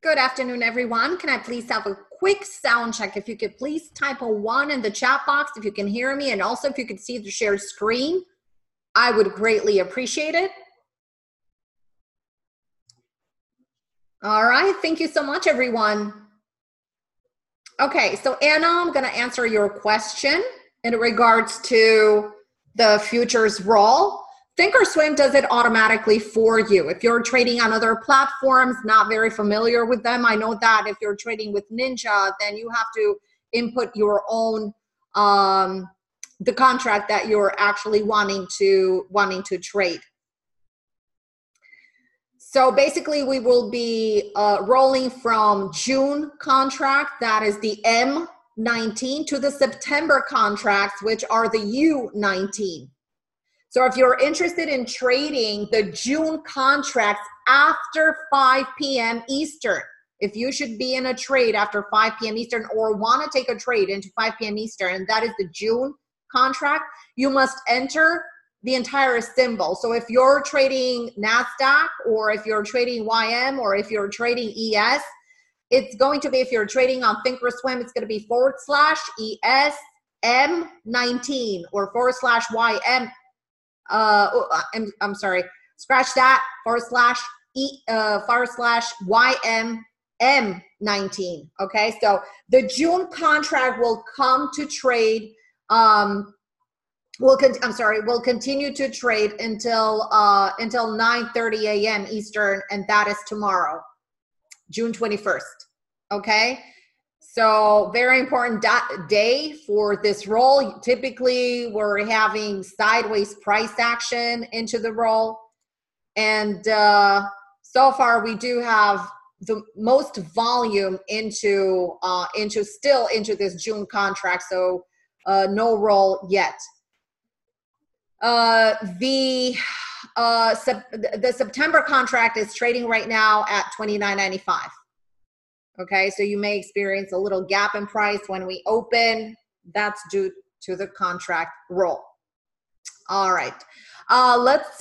Good afternoon, everyone. Can I please have a quick sound check? If you could please type a 1 in the chat box if you can hear me, and also if you could see the shared screen, I would greatly appreciate it. All right, thank you so much, everyone. Okay, so Anna, I'm gonna answer your question in regards to the futures role. Thinkorswim does it automatically for you. If you're trading on other platforms, not very familiar with them, I know that if you're trading with Ninja, then you have to input your own, the contract that you're actually wanting to trade. So basically we will be rolling from June contract, that is the M19, to the September contracts, which are the U19. So if you're interested in trading the June contracts after 5 p.m. Eastern, if you should be in a trade after 5 p.m. Eastern or want to take a trade into 5 p.m. Eastern, and that is the June contract, you must enter the entire symbol. So if you're trading NASDAQ, or if you're trading YM, or if you're trading ES, it's going to be, if you're trading on Thinkorswim, it's going to be /ESM19 or /YM. I'm sorry, scratch that, /YMM19. Okay, so the June contract will come to trade, will continue to trade until 9:30 a.m. Eastern, and that is tomorrow, June 21st. Okay. So very important day for this roll. Typically, we're having sideways price action into the roll. And so far, we do have the most volume into this June contract. So no roll yet. The September contract is trading right now at $29.95. Okay, so you may experience a little gap in price when we open. That's due to the contract roll. All right, let's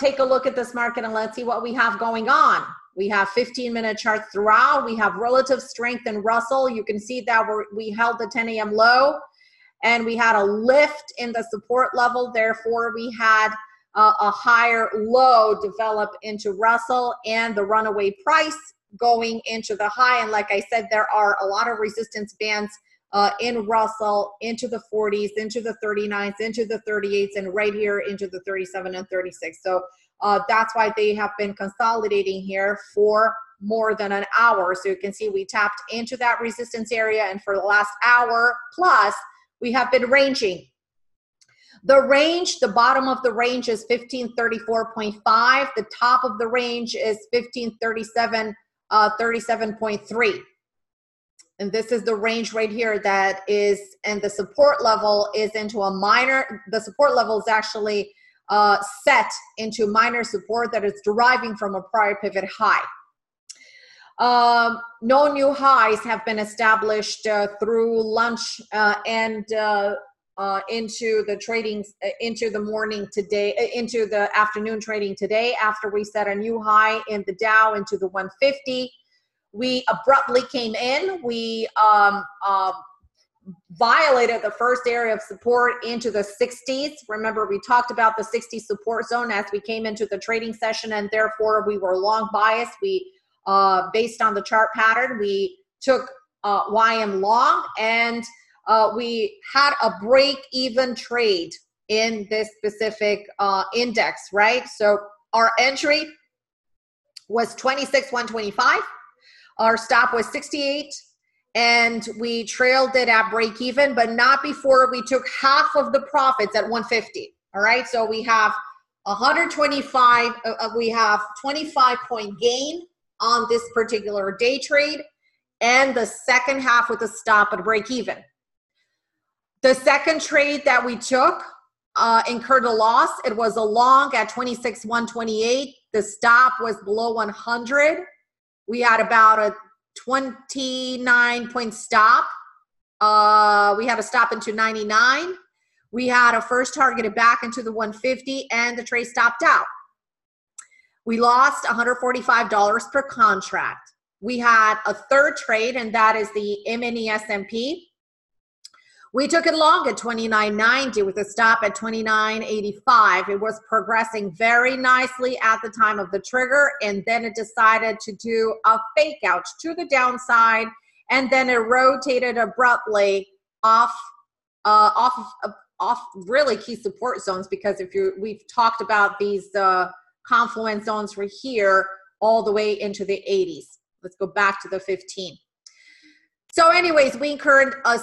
take a look at this market and let's see what we have going on. We have 15-minute charts throughout. We have relative strength in Russell. You can see that we held the 10 a.m. low, and we had a lift in the support level. Therefore, we had a higher low develop into Russell and the runaway price going into the high. And like I said, there are a lot of resistance bands in Russell, into the 40s, into the 39s, into the 38s, and right here into the 37 and 36. So that's why they have been consolidating here for more than an hour. So you can see we tapped into that resistance area, and for the last hour plus, we have been ranging. The range, the bottom of the range is 1534.5. The top of the range is 1537. 37.3, and this is the range right here that is, and the support level is into a minor, the support level is actually set into minor support that is deriving from a prior pivot high. No new highs have been established through lunch and into the trading, into the morning today, into the afternoon trading today, after we set a new high in the Dow into the 150. We abruptly came in. We violated the first area of support into the 60s. Remember, we talked about the 60 support zone as we came into the trading session, and therefore we were long biased. We, based on the chart pattern, we took YM long, and we had a break-even trade in this specific index, right? So our entry was 26,125. Our stop was 68, and we trailed it at break-even, but not before we took half of the profits at 150, all right? So we have 125, we have 25-point gain on this particular day trade, and the second half with a stop at break-even. The second trade that we took incurred a loss. It was a long at 26,128. The stop was below 100. We had about a 29-point stop. We had a stop into 99. We had a first targeted back into the 150, and the trade stopped out. We lost $145 per contract. We had a third trade, and that is the M&E S&P. We took it long at 29.90 with a stop at 29.85. It was progressing very nicely at the time of the trigger, and then it decided to do a fake out to the downside, and then it rotated abruptly off really key support zones, because if you, we've talked about these confluence zones for here all the way into the 80s. Let's go back to the 15. So anyways, we incurred a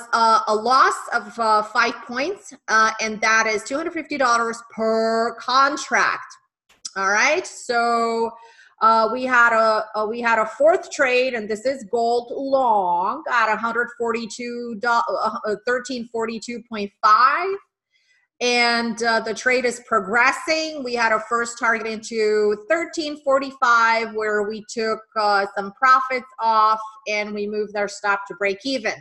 loss of 5 points, and that is $250 per contract. All right, so we had a fourth trade, and this is gold long at $142.1342.5, and the trade is progressing. We had a first target into 1345, where we took some profits off, and we moved our stop to break even.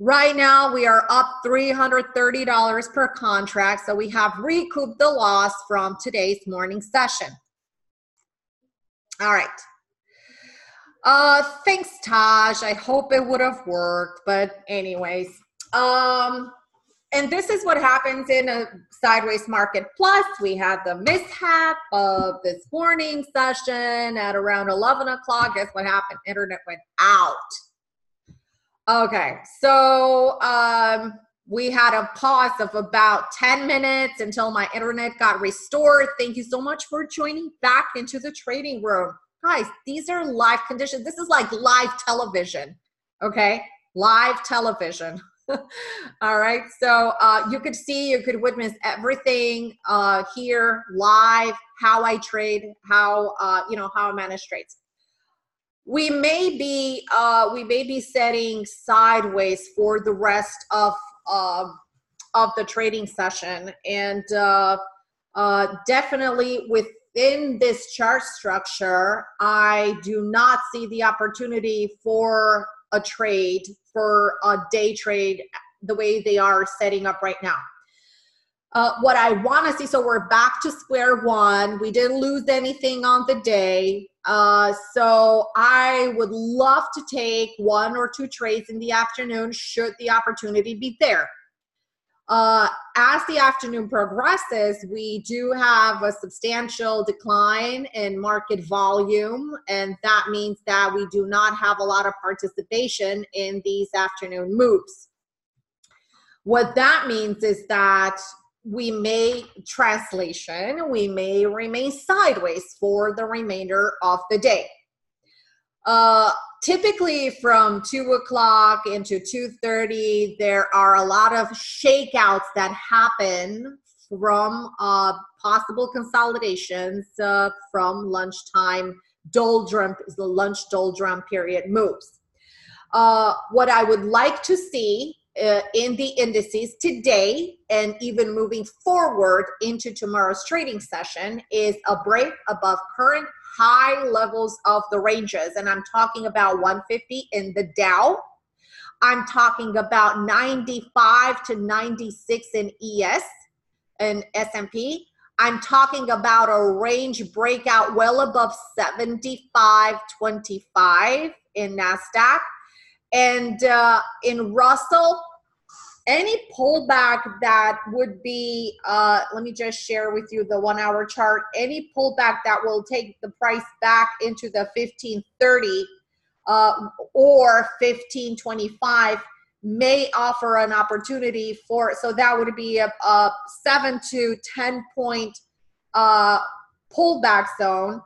Right now we are up $330 per contract, so we have recouped the loss from today's morning session. All right. Thanks, Taj. I hope it would have worked, but anyways. And this is what happens in a sideways market. Plus, we had the mishap of this morning session at around 11 o'clock. Guess what happened? Internet went out. Okay, so we had a pause of about 10 minutes until my internet got restored. Thank you so much for joining back into the trading room. Guys, these are live conditions. This is like live television, okay? Live television. All right, so you could see, you could witness everything here live, how I trade, how, you know, how I manage trades. We may be setting sideways for the rest of the trading session, and definitely within this chart structure, I do not see the opportunity for a trade, for a day trade, the way they are setting up right now. What I want to see, so we're back to square one. We didn't lose anything on the day. So I would love to take one or two trades in the afternoon should the opportunity be there. As the afternoon progresses, we do have a substantial decline in market volume, and that means that we do not have a lot of participation in these afternoon moves. What that means is that we may, translation, we may remain sideways for the remainder of the day. Typically from 2 o'clock into 2:30, there are a lot of shakeouts that happen from possible consolidations from lunchtime doldrum, the lunch doldrum period moves. What I would like to see in the indices today, and even moving forward into tomorrow's trading session, is a break above current high levels of the ranges. And I'm talking about 150 in the Dow. I'm talking about 95 to 96 in ES and S&P. I'm talking about a range breakout well above 75.25 in NASDAQ. And in Russell, any pullback that would be, let me just share with you the 1 hour chart, any pullback that will take the price back into the 1530 or 1525 may offer an opportunity for, so that would be a 7 to 10 point pullback zone.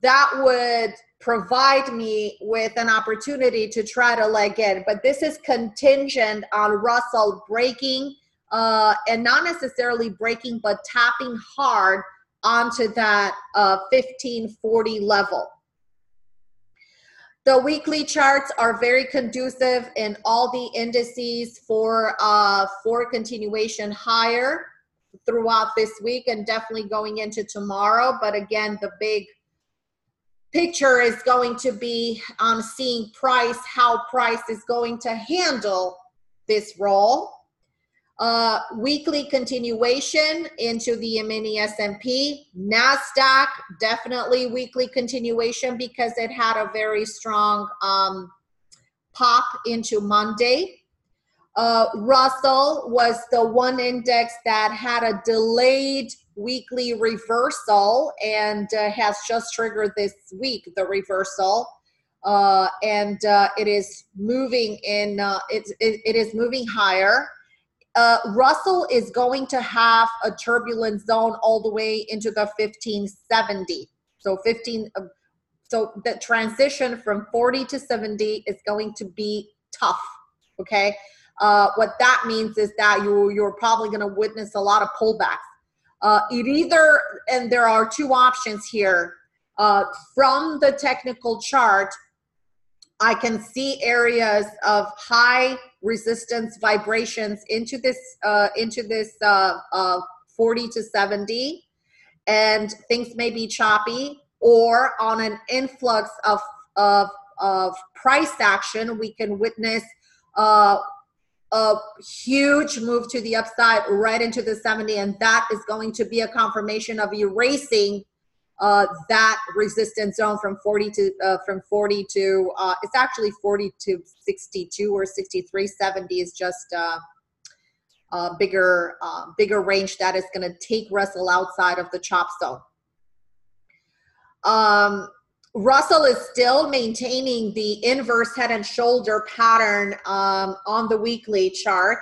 That would provide me with an opportunity to try to leg in, but this is contingent on Russell breaking and not necessarily breaking, but tapping hard onto that 1540 level. The weekly charts are very conducive in all the indices for continuation higher throughout this week and definitely going into tomorrow. But again, the big picture is going to be on seeing price, how price is going to handle this roll. Weekly continuation into the mini S&P. NASDAQ, definitely weekly continuation because it had a very strong pop into Monday. Russell was the one index that had a delayed weekly reversal and has just triggered this week, the reversal. It is moving in, it is moving higher. Russell is going to have a turbulent zone all the way into the 1570. So the transition from 40 to 70 is going to be tough. Okay. What that means is that you're probably going to witness a lot of pullbacks. And there are two options here. From the technical chart, I can see areas of high resistance vibrations into this 40 to 70, and things may be choppy, or on an influx of price action, we can witness a huge move to the upside right into the 70, and that is going to be a confirmation of erasing that resistance zone from 40 to it's actually 40 to 62 or 63. 70 is just a bigger range that is going to take Russell outside of the chop zone. Russell is still maintaining the inverse head and shoulder pattern on the weekly chart.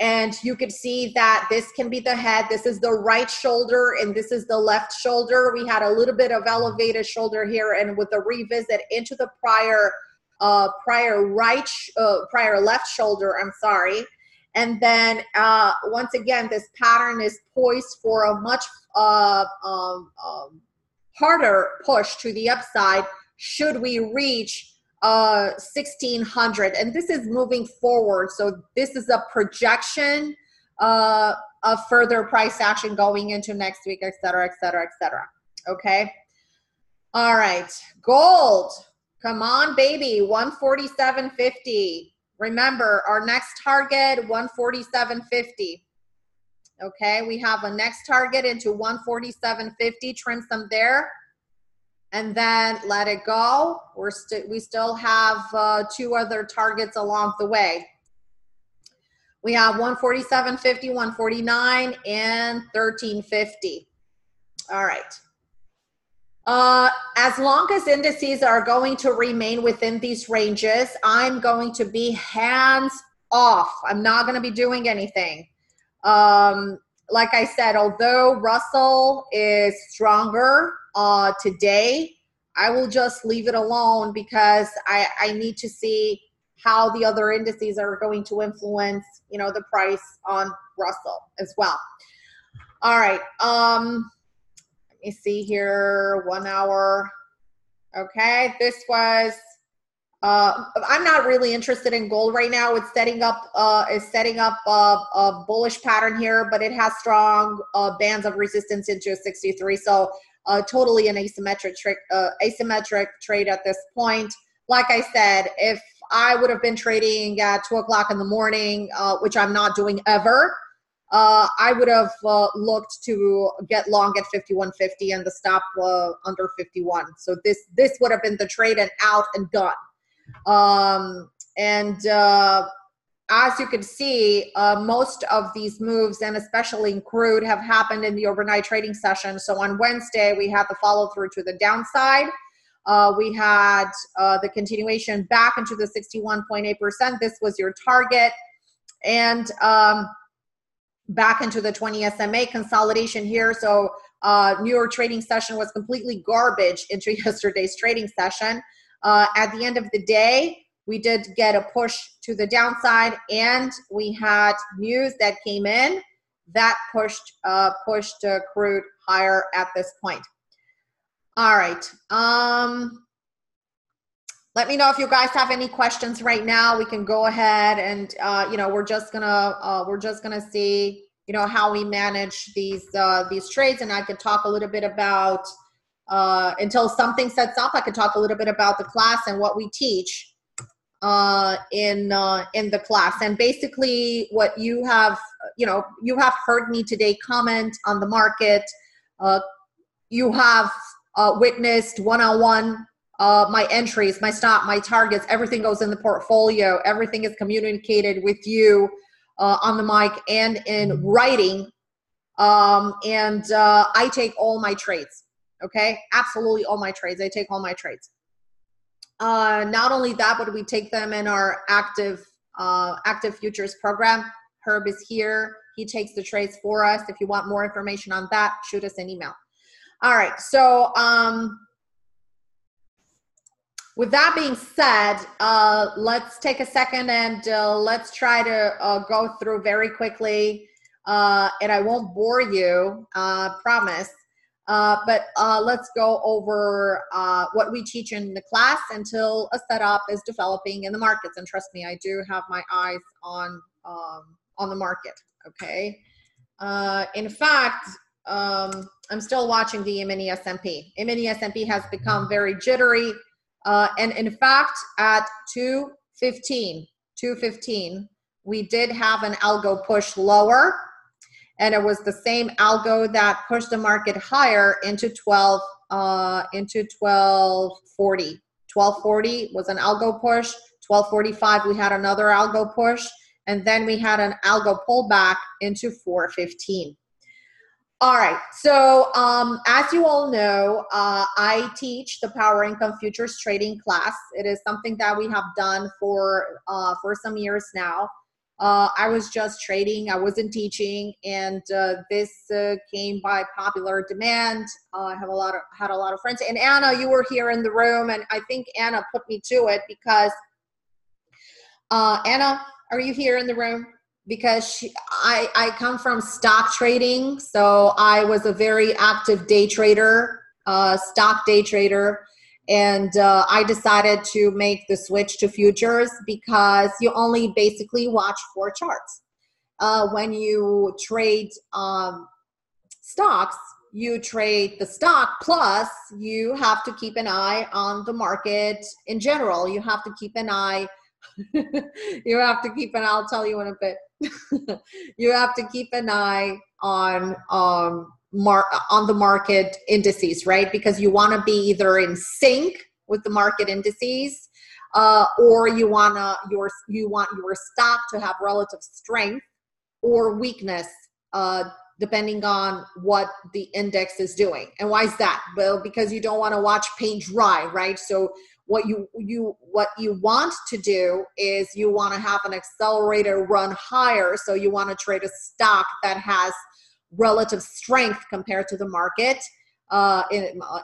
And you can see that this can be the head, this is the right shoulder, and this is the left shoulder. We had a little bit of elevated shoulder here, and with the revisit into the prior left shoulder, I'm sorry. And then once again, this pattern is poised for a much harder push to the upside should we reach 1600, and this is moving forward, so this is a projection of further price action going into next week, etc. Okay, all right, gold, come on baby, 147.50. remember, our next target 147.50. okay, we have a next target into 147.50, trim some there, and then let it go. We still have two other targets along the way. We have 147.50, 149, and 1350. All right. As long as indices are going to remain within these ranges, I'm going to be hands off. I'm not going to be doing anything. Like I said, although Russell is stronger today, I will just leave it alone because I need to see how the other indices are going to influence, you know, the price on Russell as well. All right. Let me see here. 1 hour. Okay. This was, I'm not really interested in gold right now. It's setting up a bullish pattern here, but it has strong bands of resistance into 63. So totally an asymmetric trade at this point. Like I said, if I would have been trading at 2 o'clock in the morning, which I'm not doing ever, I would have looked to get long at 51.50 and the stop under 51. So this would have been the trade, and out and done. As you can see, most of these moves, and especially in crude, have happened in the overnight trading session. So on Wednesday, we had the follow-through to the downside. We had the continuation back into the 61.8%. This was your target. And back into the 20 SMA consolidation here. So New York trading session was completely garbage into yesterday's trading session. At the end of the day, we did get a push to the downside, and we had news that came in that pushed crude higher at this point. All right. Let me know if you guys have any questions right now. We can go ahead and you know, we're just gonna see, you know, how we manage these trades, and I could talk a little bit about. Until something sets up, I could talk a little bit about the class and what we teach. in the class. And basically what you have, you have heard me today comment on the market. You have witnessed one-on-one my entries, my stop, my targets, everything goes in the portfolio. Everything is communicated with you on the mic and in writing. And I take all my trades. Okay. Absolutely. All my trades. I take all my trades. Not only that, but we take them in our active futures program. Herb is here. He takes the trades for us. If you want more information on that, shoot us an email. All right. So, with that being said, let's take a second and let's try to go through very quickly. And I won't bore you, promise. But let's go over what we teach in the class until a setup is developing in the markets. And trust me, I do have my eyes on the market. Okay. In fact, I'm still watching the E-mini S&P. E-mini S&P has become very jittery. And in fact, at 2:15, we did have an algo push lower. And it was the same algo that pushed the market higher into 1240. 1240 was an algo push. 1245, we had another algo push. And then we had an algo pullback into 415. All right. So as you all know, I teach the Power Income Futures Trading class. It is something that we have done for some years now. I was just trading. I wasn't teaching, and this came by popular demand. I have had a lot of friends. And Anna, you were here in the room, and I think Anna put me to it because Anna, are you here in the room? Because I come from stock trading, so I was a very active day trader, stock day trader. And I decided to make the switch to futures because you only basically watch four charts. When you trade stocks, you trade the stock, plus you have to keep an eye on the market in general. You have to keep an eye. You have to keep an eye. I'll tell you in a bit. You have to keep an eye on the market indices, right? Because you want to be either in sync with the market indices, or you want your stock to have relative strength or weakness, depending on what the index is doing. And why is that? Well, because you don't want to watch paint dry, right? So what you want to do is you want to have an accelerator run higher. So you want to trade a stock that has relative strength compared to the market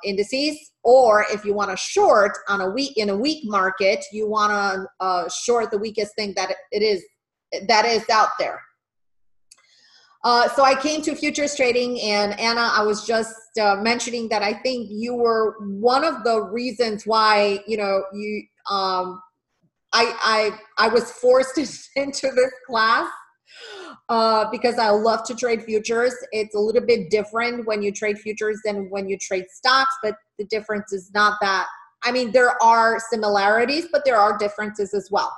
indices, or if you want to short on a weak market, you want to short the weakest thing that is out there. So I came to futures trading, and Anna, I was just mentioning that I think you were one of the reasons why I was forced into this class. Because I love to trade futures. It's a little bit different when you trade futures than when you trade stocks, but the difference is not that. I mean, there are similarities, but there are differences as well.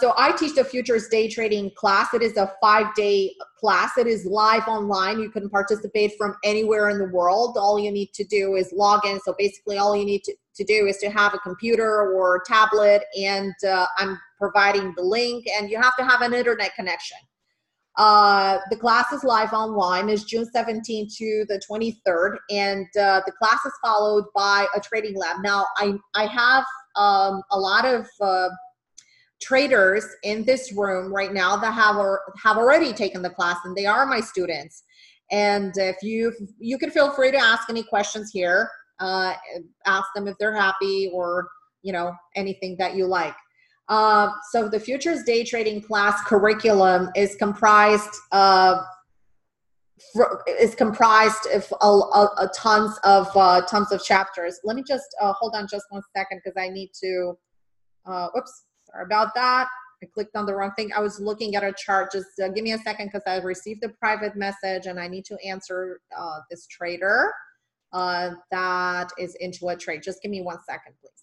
So I teach the futures day trading class. It is a 5-day class. It is live online. You can participate from anywhere in the world. All you need to do is log in. So basically all you need to do is to have a computer or tablet, and I'm providing the link, and you have to have an internet connection. The class is live online. It's June 17th to the 23rd, and the class is followed by a trading lab. Now, I have a lot of traders in this room right now that have already taken the class, and they are my students. And if you can feel free to ask any questions here, ask them if they're happy or anything that you like. So the futures day trading class curriculum is comprised of tons of chapters. Let me just hold on just one second because I need to. Whoops, sorry about that. I clicked on the wrong thing. I was looking at a chart. Just give me a second because I received a private message and I need to answer this trader that is into a trade. Just give me one second, please.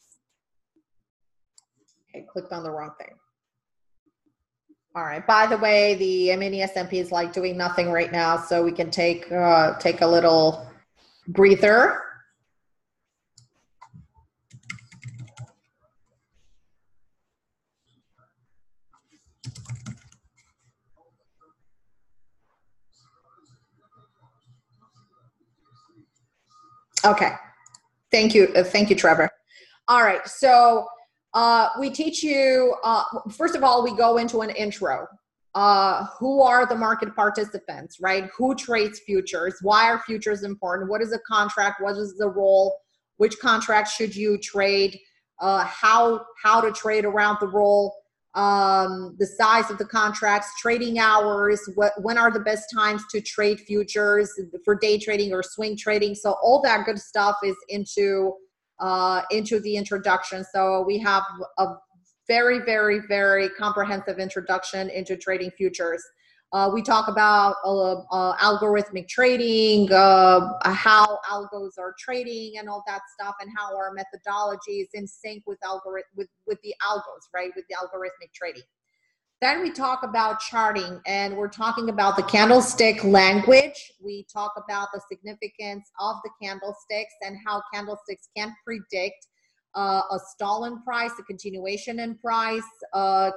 I clicked on the wrong thing. All right, by the way, the MNESMP is like doing nothing right now, so we can take, take a little breather. Okay, thank you, Trevor. All right, so we teach you, first of all, we go into an intro. Who are the market participants, right? Who trades futures? Why are futures important? What is a contract? What is the role? Which contract should you trade? How to trade around the role? The size of the contracts, trading hours, when are the best times to trade futures for day trading or swing trading. So all that good stuff is into the introduction. So we have a very, very, very comprehensive introduction into trading futures. We talk about algorithmic trading, how algos are trading and all that stuff, and how our methodology is in sync with the algos, right, with the algorithmic trading. Then we talk about charting, and we're talking about the candlestick language. We talk about the significance of the candlesticks and how candlesticks can predict a stall in price, a continuation in price,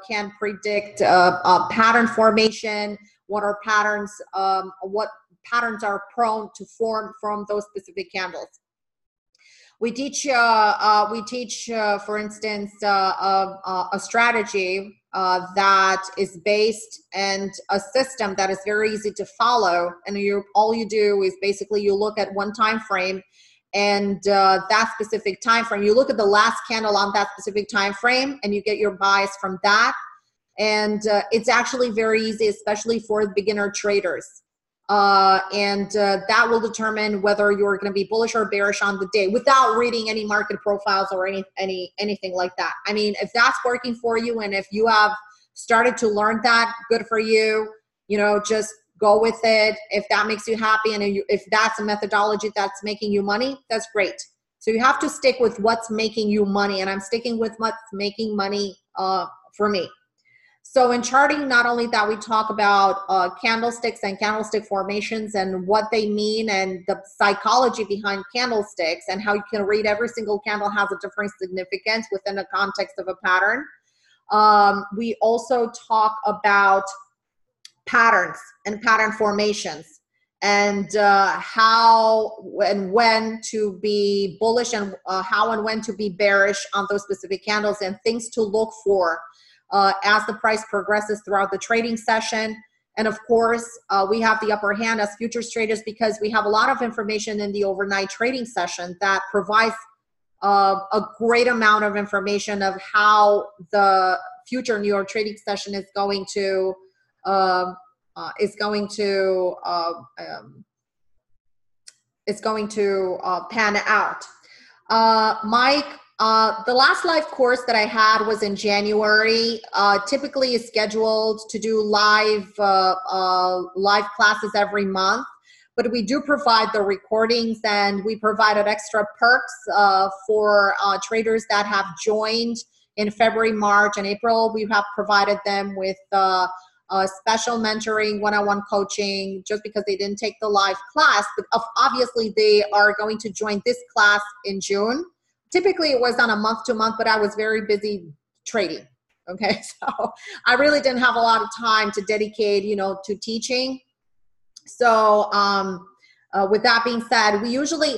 can predict pattern formation, what are patterns, what patterns are prone to form from those specific candles. We teach for instance, a strategy that is based and a system that is very easy to follow. And you, all you do is basically you look at one time frame, and that specific time frame, you look at the last candle on that specific time frame and you get your bias from that. And it's actually very easy, especially for beginner traders. That will determine whether you're going to be bullish or bearish on the day without reading any market profiles or anything like that. I mean, if that's working for you and if you have started to learn that, good for you, you know, just go with it. If that makes you happy and if that's a methodology that's making you money, that's great. So you have to stick with what's making you money, and I'm sticking with what's making money for me. So in charting, not only that, we talk about candlesticks and candlestick formations and what they mean and the psychology behind candlesticks and how you can read every single candle has a different significance within the context of a pattern. We also talk about patterns and pattern formations and how and when to be bullish and how and when to be bearish on those specific candles and things to look for as the price progresses throughout the trading session. And of course, we have the upper hand as futures traders because we have a lot of information in the overnight trading session that provides a great amount of information of how the future New York trading session is going to pan out. Mike, the last live course that I had was in January. Typically is scheduled to do live classes every month, but we do provide the recordings and we provided extra perks for traders that have joined in February, March, and April. We have provided them with special mentoring, one-on-one coaching, just because they didn't take the live class, but obviously they are going to join this class in June. Typically it was on a month-to-month, but I was very busy trading, okay? So I really didn't have a lot of time to dedicate, you know, to teaching. So with that being said, we usually,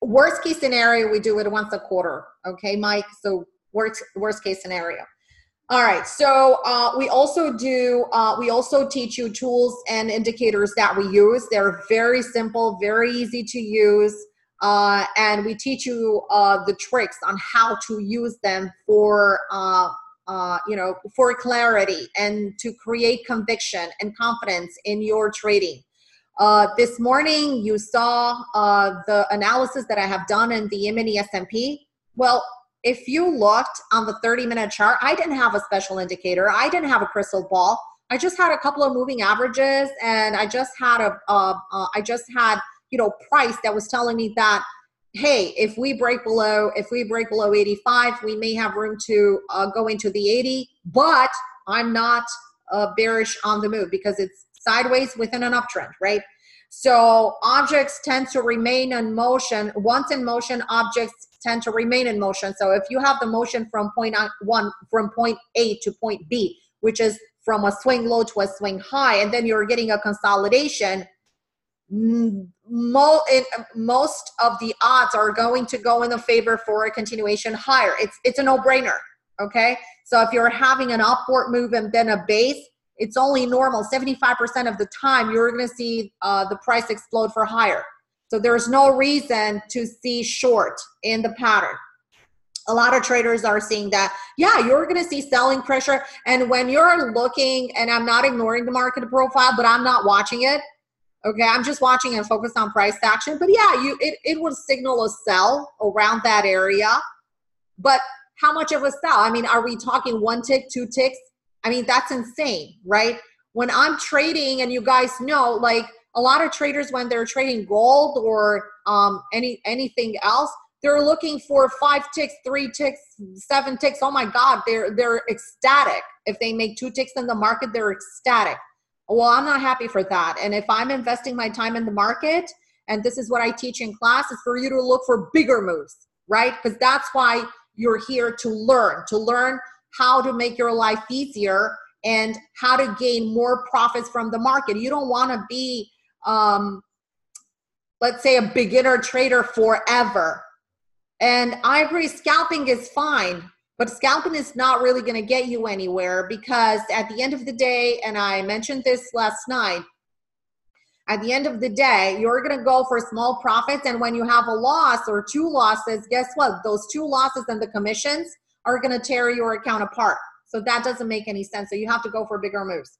worst case scenario, we do it once a quarter, okay, Mike? So worst case scenario. All right, so we also teach you tools and indicators that we use. They're very simple, very easy to use, and we teach you the tricks on how to use them for, you know, for clarity and to create conviction and confidence in your trading. This morning, you saw the analysis that I have done in the MNESMP. Well, if you looked on the 30-minute chart, I didn't have a special indicator. I didn't have a crystal ball. I just had a couple of moving averages, and I just had you know, price that was telling me that hey, if we break below 85, we may have room to go into the 80, but I'm not bearish on the move because it's sideways within an uptrend, right? So objects tend to remain in motion. Once in motion, objects tend to remain in motion. So if you have the motion from point A to point B, which is from a swing low to a swing high, and then you're getting a consolidation, most of the odds are going to go in the favor for a continuation higher. It's a no-brainer, okay? So if you're having an upward move and then a base, it's only normal. 75% of the time, you're going to see the price explode for higher. So there's no reason to see short in the pattern. A lot of traders are seeing that. Yeah, you're going to see selling pressure. And when you're looking, and I'm not ignoring the market profile, but I'm not watching it. Okay, I'm just watching and focused on price action. But yeah, it would signal a sell around that area. But how much of a sell? I mean, are we talking one tick, two ticks? I mean, that's insane, right? When I'm trading, and you guys know, like a lot of traders, when they're trading gold or anything else, they're looking for 5 ticks, 3 ticks, 7 ticks. Oh my God, they're ecstatic. If they make 2 ticks in the market, they're ecstatic. Well, I'm not happy for that. And if I'm investing my time in the market, and this is what I teach in class, is for you to look for bigger moves, right? Because that's why you're here, to learn how to make your life easier and how to gain more profits from the market. You don't want to be, let's say, a beginner trader forever. And I agree, scalping is fine. But scalping is not really going to get you anywhere, because at the end of the day, and I mentioned this last night, at the end of the day, you're going to go for small profits. And when you have a loss or 2 losses, guess what? Those 2 losses and the commissions are going to tear your account apart. So that doesn't make any sense. So you have to go for bigger moves.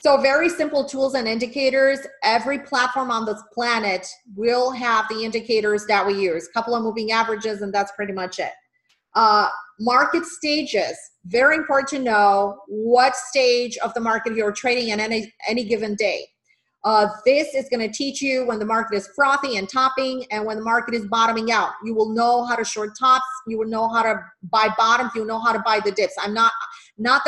So very simple tools and indicators. Every platform on this planet will have the indicators that we use. A couple of moving averages, and that's pretty much it. Market stages, very important to know what stage of the market you're trading in any given day. This is going to teach you when the market is frothy and topping, and when the market is bottoming out. You will know how to short tops. You will know how to buy bottoms. You'll know how to buy the dips. I'm not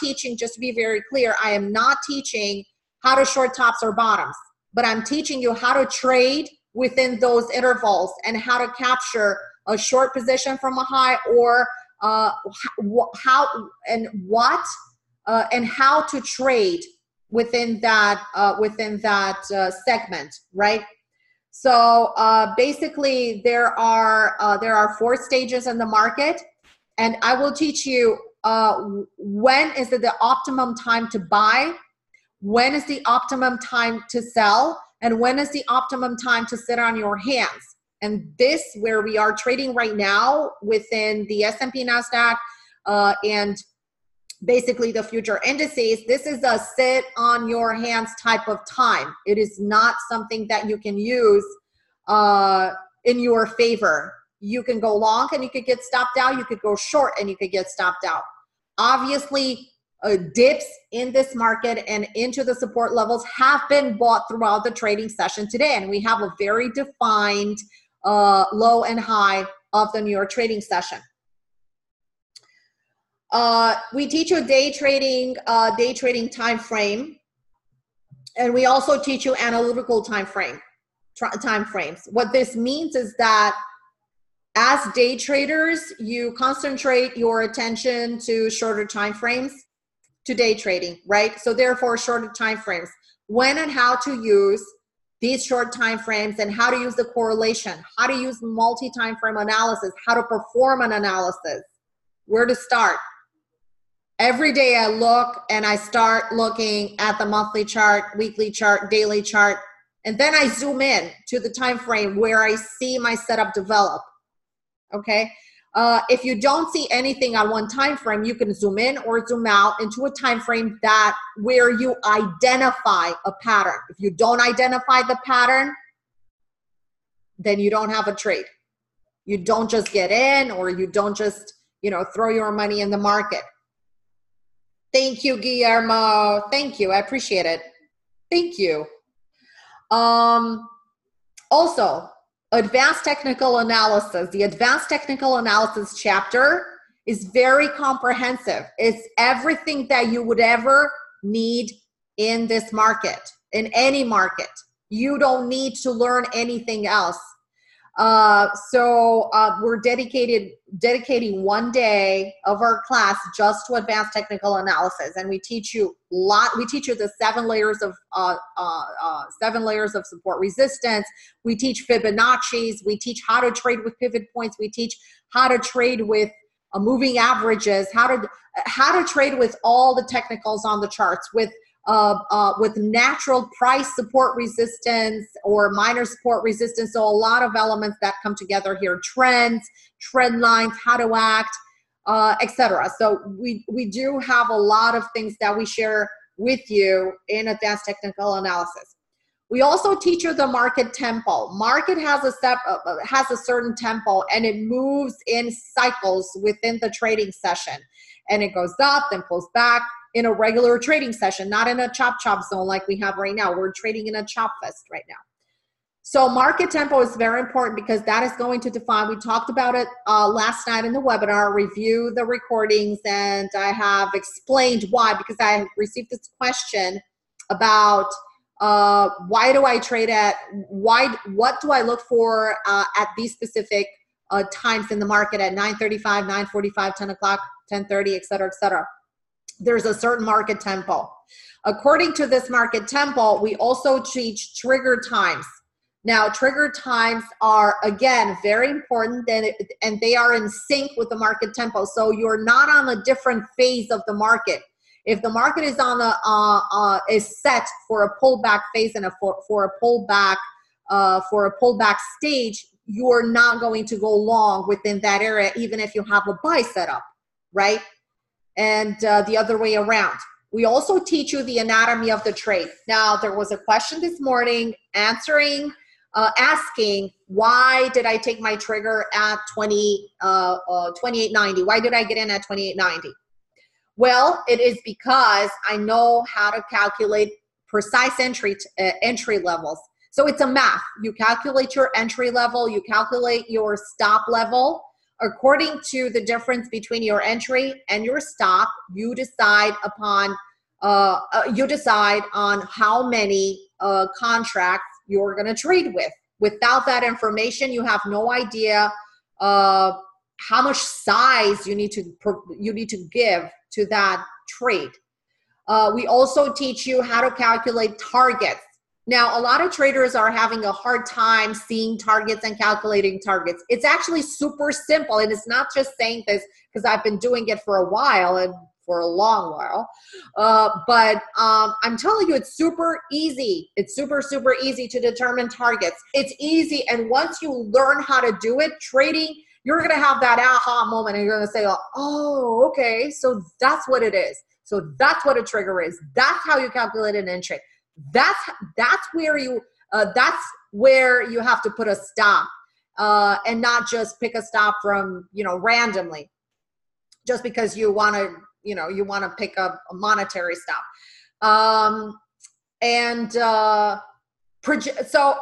teaching, just to be very clear, I am not teaching how to short tops or bottoms, but I'm teaching you how to trade within those intervals and how to capture a short position from a high, or how to trade within that segment, right? So basically, there are 4 stages in the market, and I will teach you when is it the optimum time to buy, when is the optimum time to sell, and when is the optimum time to sit on your hands. And this, where we are trading right now within the S&P, NASDAQ, and basically the future indices, this is a sit on your hands type of time. It is not something that you can use in your favor. You can go long and you could get stopped out. You could go short and you could get stopped out. Obviously, dips in this market and into the support levels have been bought throughout the trading session today. And we have a very defined low and high of the New York trading session. We teach you day trading time frame, and we also teach you analytical time frames. What this means is that as day traders, you concentrate your attention to shorter time frames, to day trading, right? So therefore, shorter time frames. When and how to use these short time frames, and how to use the correlation, how to use multi-time frame analysis, how to perform an analysis, where to start. Every day I look, and I start looking at the monthly chart, weekly chart, daily chart, and then I zoom in to the time frame where I see my setup develop, okay? If you don't see anything on one time frame, you can zoom in or zoom out into a time frame that where you identify a pattern. If you don't identify the pattern, then you don't have a trade. You don't just get in, or you don't just, throw your money in the market. Thank you, Guillermo. Thank you. I appreciate it. Thank you. Also, advanced technical analysis. The advanced technical analysis chapter is very comprehensive. It's everything that you would ever need in this market, in any market. You don't need to learn anything else. So we're dedicating one day of our class just to advanced technical analysis, and we teach you a lot. We teach you the 7 layers of support resistance. We teach Fibonacci's. We teach how to trade with pivot points. We teach how to trade with moving averages. How to trade with all the technicals on the charts, with natural price support resistance or minor support resistance. So a lot of elements that come together here: trends, trend lines, how to act, etc. So we do have a lot of things that we share with you in advanced technical analysis. We also teach you the market tempo. Market has a certain tempo, and it moves in cycles within the trading session, and it goes up then pulls back in a regular trading session, not in a chop zone like we have right now. We're trading in a chop fest right now. So market tempo is very important because that is going to define, we talked about it last night in the webinar, review the recordings, and I have explained why, because I received this question about why do I trade at, what do I look for at these specific times in the market at 9:35, 9:45, 10 o'clock, 10:30, et cetera, et cetera. There's a certain market tempo. According to this market tempo, we also teach trigger times. Now, trigger times are, again, very important, and they are in sync with the market tempo. So you're not on a different phase of the market. If the market is on a is set for a pullback phase and for a pullback stage, you're not going to go long within that area, even if you have a buy setup, right? And the other way around. We also teach you the anatomy of the trade. Now, there was a question this morning asking, why did I take my trigger at 28.90? Why did I get in at 28.90? Well, it is because I know how to calculate precise entry levels. So it's a math. You calculate your entry level, you calculate your stop level. According to the difference between your entry and your stop, you decide on how many contracts you're going to trade with. Without that information, you have no idea how much size you need to give to that trade. We also teach you how to calculate targets. Now, a lot of traders are having a hard time seeing targets and calculating targets. It's actually super simple, and it's not just saying this because I've been doing it for a while, and for a long while, but I'm telling you, it's super easy. It's super, super easy to determine targets. It's easy, and once you learn how to do it, trading, you're going to have that aha moment, and you're going to say, oh, okay, so that's what it is. So that's what a trigger is. That's how you calculate an entry. That's where you have to put a stop, and not just pick a stop from, randomly, just because you want to pick a monetary stop. So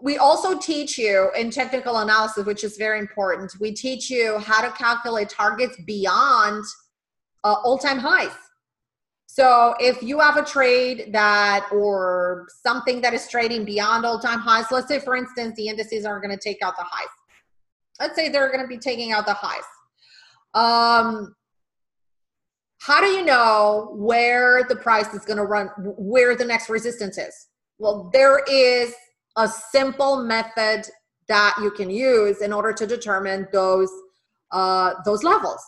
we also teach you in technical analysis, which is very important. We teach you how to calculate targets beyond all-time highs. So if you have a trade or something that is trading beyond all-time highs, let's say, for instance, the indices are going to take out the highs. Let's say they're going to be taking out the highs. How do you know where the price is going to run, where the next resistance is? Well, there is a simple method that you can use in order to determine those levels.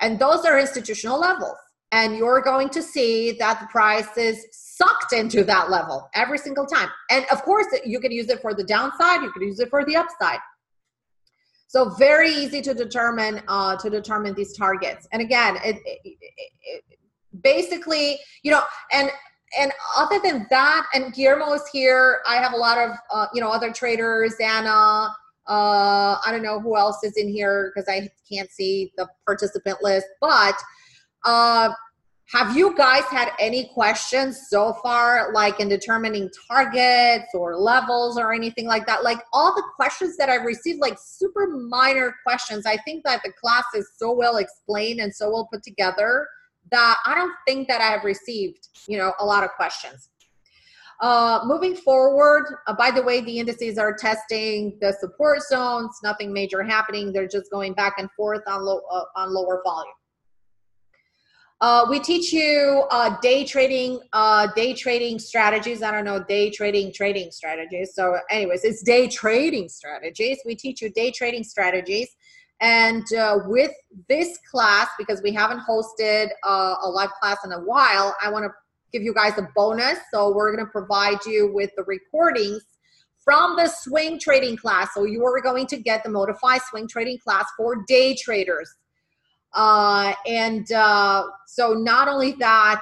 And those are institutional levels. And you're going to see that the price is sucked into that level every single time. And of course, you can use it for the downside. You can use it for the upside. So very easy to determine these targets. And again, it basically, and other than that, and Guillermo is here. I have a lot of other traders, Anna. I don't know who else is in here because I can't see the participant list, but. Have you guys had any questions so far, like in determining targets or levels or anything like that? Like all the questions that I've received, like super minor questions, I think that the class is so well explained and so well put together that I don't think that I have received, you know, a lot of questions. Moving forward, by the way, the indices are testing the support zones, nothing major happening. They're just going back and forth on lower volume. We teach you day trading strategies. I don't know, day trading strategies. So anyways, it's day trading strategies. We teach you day trading strategies. And with this class, because we haven't hosted a live class in a while, I want to give you guys a bonus. So we're going to provide you with the recordings from the swing trading class. So you are going to get the Motify swing trading class for day traders. So not only that,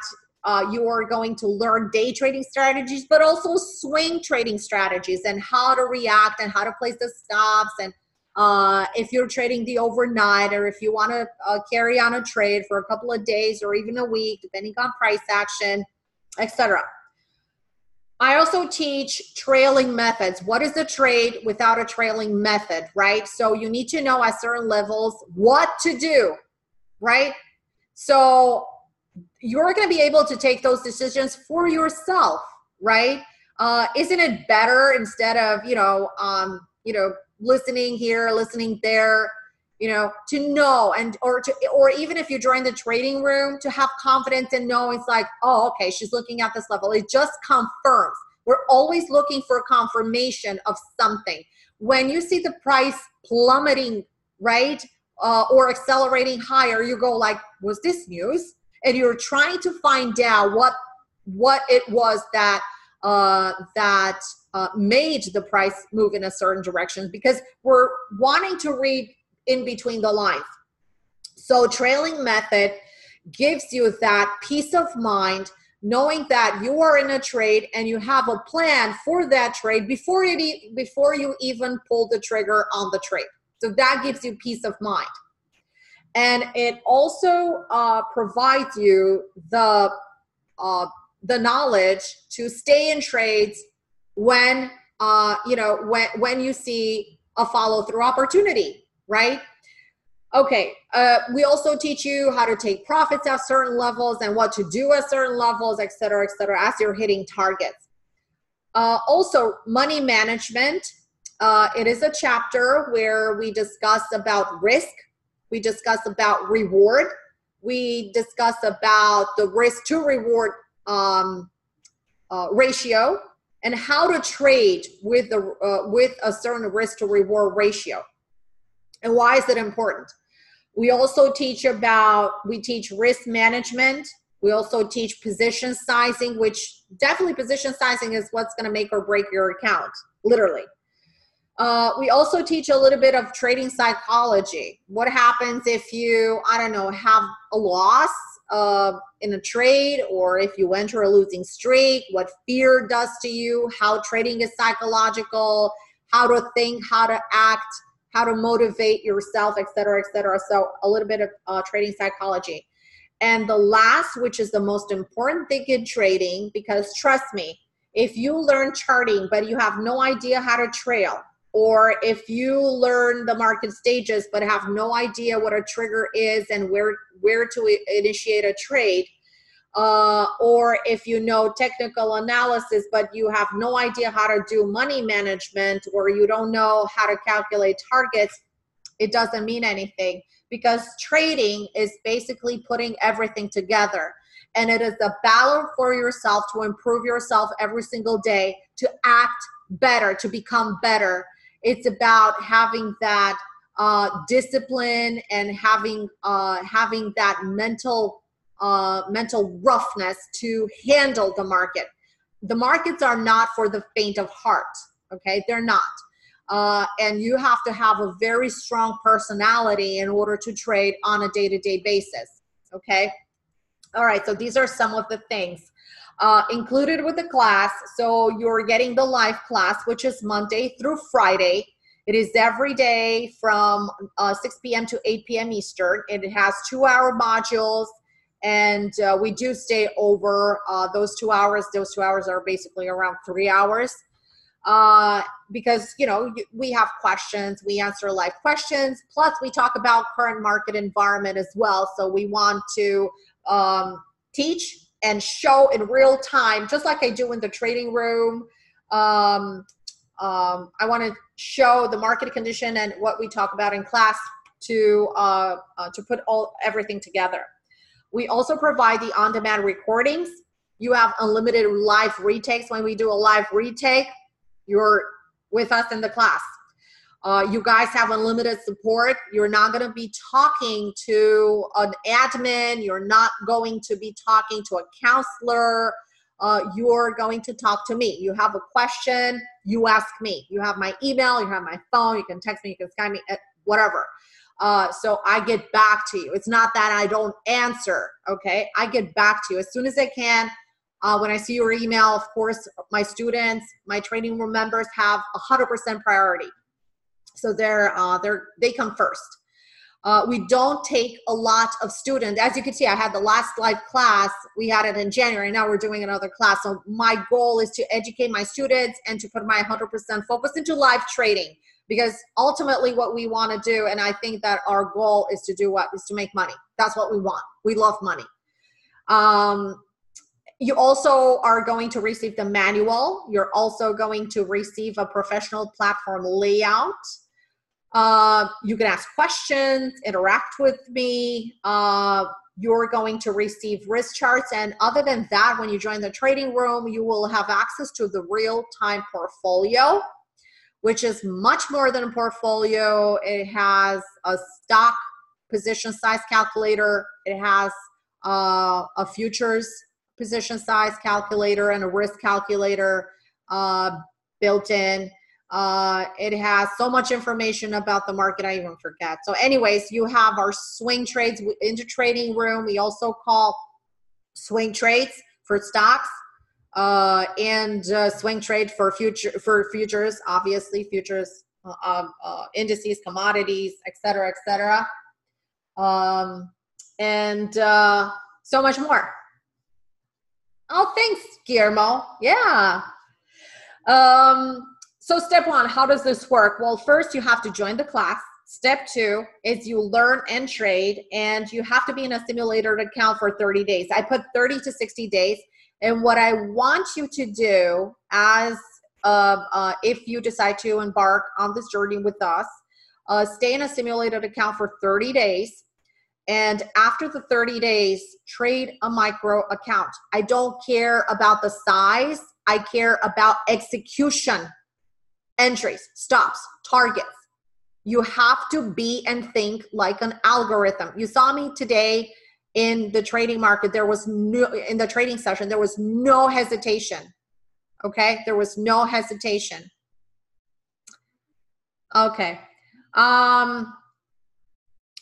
you are going to learn day trading strategies, but also swing trading strategies and how to react and how to place the stops. And if you're trading the overnight, or if you want to carry on a trade for a couple of days or even a week, depending on price action, etc. I also teach trailing methods. What is a trade without a trailing method, right? So you need to know at certain levels what to do. Right? So you're going to be able to take those decisions for yourself, right? Isn't it better, instead of, listening here, listening there, to know, and, or even if you join the trading room, to have confidence and know it's like, oh, okay, she's looking at this level. It just confirms. We're always looking for confirmation of something. When you see the price plummeting, right? Or accelerating higher, you go like, was this news? And you're trying to find out what it was that made the price move in a certain direction, because we're wanting to read in between the lines. So trailing method gives you that peace of mind, knowing that you are in a trade and you have a plan for that trade before you even pull the trigger on the trade. So that gives you peace of mind. And it also provides you the knowledge to stay in trades when, when you see a follow-through opportunity, right? Okay, we also teach you how to take profits at certain levels and what to do at certain levels, et cetera, as you're hitting targets. Also, money management. It is a chapter where we discuss about risk, we discuss about reward, we discuss about the risk to reward ratio, and how to trade with the with a certain risk to reward ratio, and why is it important. We also teach about, we teach risk management. We also teach position sizing, which definitely position sizing is what's going to make or break your account, literally. We also teach a little bit of trading psychology. What happens if you, I don't know, have a loss in a trade, or if you enter a losing streak, what fear does to you, how trading is psychological, how to think, how to act, how to motivate yourself, et cetera, et cetera. So a little bit of trading psychology. And the last, which is the most important thing in trading, because trust me, if you learn charting but you have no idea how to trail, or if you learn the market stages but have no idea what a trigger is and where to initiate a trade, or if you know technical analysis but you have no idea how to do money management, or you don't know how to calculate targets, it doesn't mean anything, because trading is basically putting everything together. And it is a battle for yourself to improve yourself every single day, to act better, to become better. It's about having that discipline and having that mental roughness to handle the market. The markets are not for the faint of heart. Okay, they're not. And you have to have a very strong personality in order to trade on a day-to-day basis. Okay. All right, so these are some of the things included with the class. So you're getting the live class, which is Monday through Friday. It is every day from 6 p.m. to 8 p.m. Eastern. It has 2-hour modules, And we do stay over those 2 hours. Those 2 hours are basically around 3 hours because, you know, we have questions. We answer live questions. Plus, we talk about current market environment as well. So we want to teach and show in real time, just like I do in the trading room. I want to show the market condition and what we talk about in class to put everything together. We also provide the on-demand recordings. You have unlimited live retakes. When we do a live retake, you're with us in the class. You guys have unlimited support. You're not going to be talking to an admin. You're not going to be talking to a counselor. You're going to talk to me. You have a question, you ask me. You have my email, you have my phone, you can text me, you can Skype me, whatever. So I get back to you. It's not that I don't answer, okay? I get back to you as soon as I can. When I see your email, of course, my students, my training room members have 100% priority. So they come first. We don't take a lot of students. As you can see, I had the last live class. We had it in January. Now we're doing another class. So my goal is to educate my students and to put my 100% focus into live trading. Because ultimately what we want to do, and I think that our goal is to do what? Is to make money. That's what we want. We love money. You also are going to receive the manual. You're also going to receive a professional platform layout. You can ask questions, interact with me. You're going to receive risk charts. And other than that, when you join the trading room, you will have access to the real-time portfolio, which is much more than a portfolio. It has a stock position size calculator. It has a futures position size calculator and a risk calculator built in. It has so much information about the market, I even forget. So anyways, you have our swing trades in the trading room. We also call swing trades for stocks. And swing trade for futures, obviously futures, indices, commodities, etc., etc., and so much more. Oh, thanks, Guillermo. Yeah. So step one, how does this work? Well, first you have to join the class. Step two is you learn and trade, and you have to be in a simulator account for 30 days. I put 30 to 60 days. And what I want you to do as if you decide to embark on this journey with us, stay in a simulated account for 30 days. And after the 30 days, trade a micro account. I don't care about the size. I care about execution, entries, stops, targets. You have to be and think like an algorithm. You saw me today. In the trading market, there was no, in the trading session, there was no hesitation. Okay, there was no hesitation. Okay.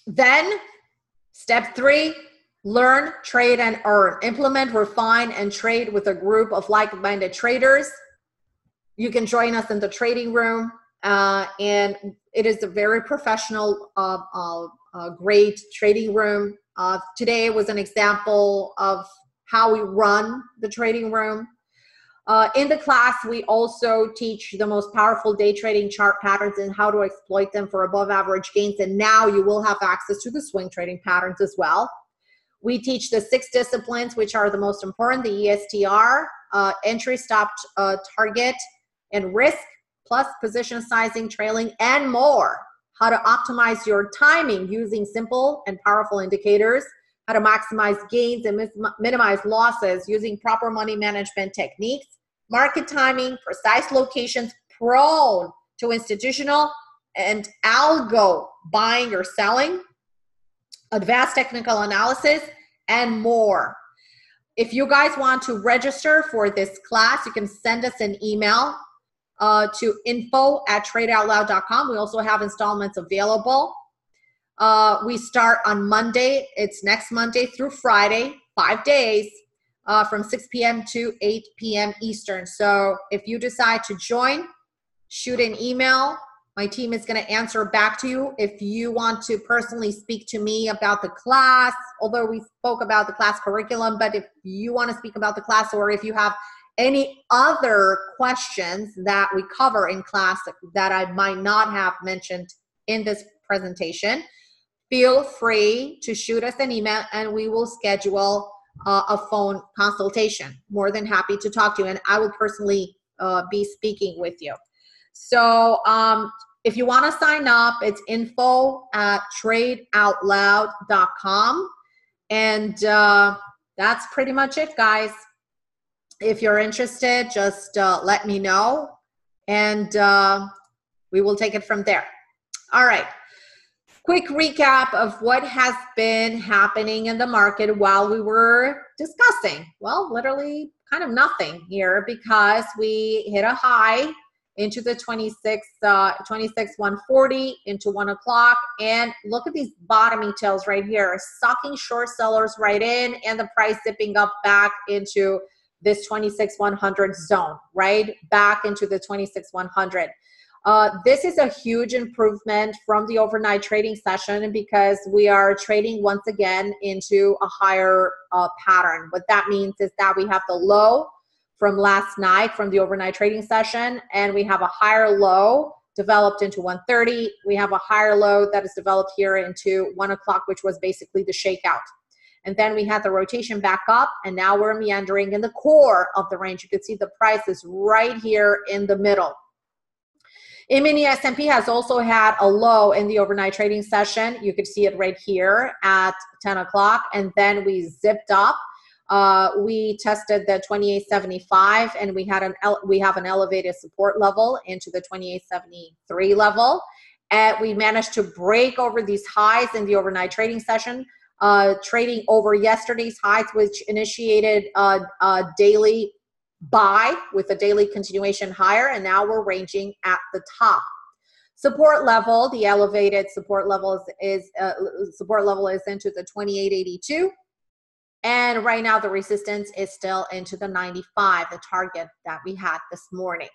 Then step three, learn, trade, and earn. Implement, refine, and trade with a group of like-minded traders. You can join us in the trading room, and it is a very professional, great trading room. Today was an example of how we run the trading room. In the class, we also teach the most powerful day trading chart patterns and how to exploit them for above average gains. And now you will have access to the swing trading patterns as well. We teach the 6 disciplines, which are the most important, the ESTR, entry, stop, target, and risk, plus position sizing, trailing, and more. How to optimize your timing using simple and powerful indicators, how to maximize gains and minimize losses using proper money management techniques, market timing, precise locations prone to institutional and algo buying or selling, advanced technical analysis, and more. If you guys want to register for this class, you can send us an email. To info@tradeoutloud.com. We also have installments available. We start on Monday. It's next Monday through Friday, 5 days, from 6 p.m. to 8 p.m. Eastern. So if you decide to join, shoot an email My team is going to answer back to you. If you want to personally speak to me about the class, although we spoke about the class curriculum, but if you want to speak about the class or if you have any other questions that we cover in class that I might not have mentioned in this presentation, feel free to shoot us an email and we will schedule a phone consultation. More than happy to talk to you, and I will personally be speaking with you. So if you want to sign up, it's info@tradeoutloud.com. And that's pretty much it, guys. If you're interested, just let me know, and we will take it from there. All right. Quick recap of what has been happening in the market while we were discussing. Well, literally kind of nothing here because we hit a high into the 26,140 into 1 o'clock. And look at these bottoming tails right here, sucking short sellers right in, and the price zipping up back into this 26,100 zone, right? Back into the 26,100. This is a huge improvement from the overnight trading session because we are trading once again into a higher pattern. What that means is that we have the low from last night from the overnight trading session, and we have a higher low developed into 130. We have a higher low that is developed here into 1 o'clock, which was basically the shakeout. And then we had the rotation back up, and now we're meandering in the core of the range. You can see the price is right here in the middle. E-mini S&P has also had a low in the overnight trading session. You could see it right here at 10 o'clock. And then we zipped up. We tested the 2875, and we have an elevated support level into the 2873 level. And we managed to break over these highs in the overnight trading session, trading over yesterday's highs, which initiated a daily buy with a daily continuation higher, and now we're ranging at the top support level. The elevated support level is into the 2882, and right now the resistance is still into the 95, the target that we had this morning.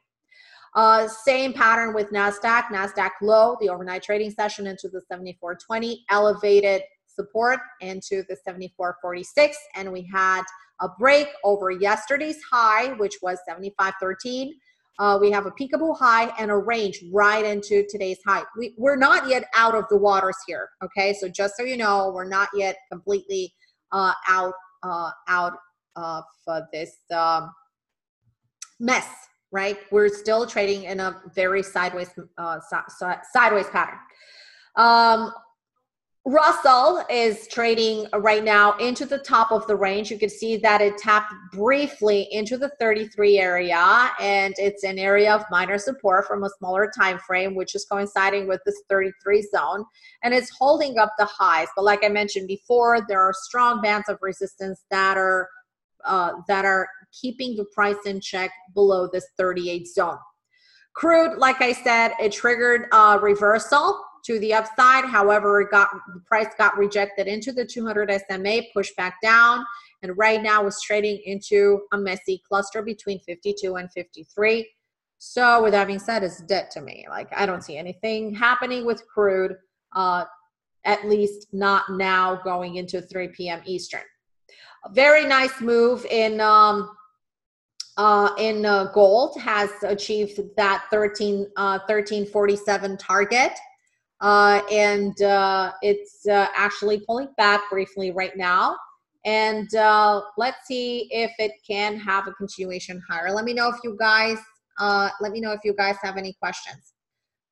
Same pattern with NASDAQ low, the overnight trading session into the 7420, elevated support into the 7446, and we had a break over yesterday's high, which was 7513. We have a peekaboo high and a range right into today's high. We're not yet out of the waters here, okay? So just so you know, we're not yet completely out of this mess, right? We're still trading in a very sideways pattern. Russell is trading right now into the top of the range. You can see that it tapped briefly into the 33 area, and it's an area of minor support from a smaller time frame, which is coinciding with this 33 zone, and it's holding up the highs. But like I mentioned before, there are strong bands of resistance that are keeping the price in check below this 38 zone. Crude, like I said, it triggered a reversal to the upside. However, the price got rejected into the 200 SMA, pushed back down, and right now is trading into a messy cluster between 52 and 53. So with that being said, it's dead to me. Like, I don't see anything happening with crude, at least not now going into 3 p.m. Eastern. A very nice move in gold has achieved that 1347 target. It's actually pulling back briefly right now, and let's see if it can have a continuation higher. Let me know if you guys have any questions.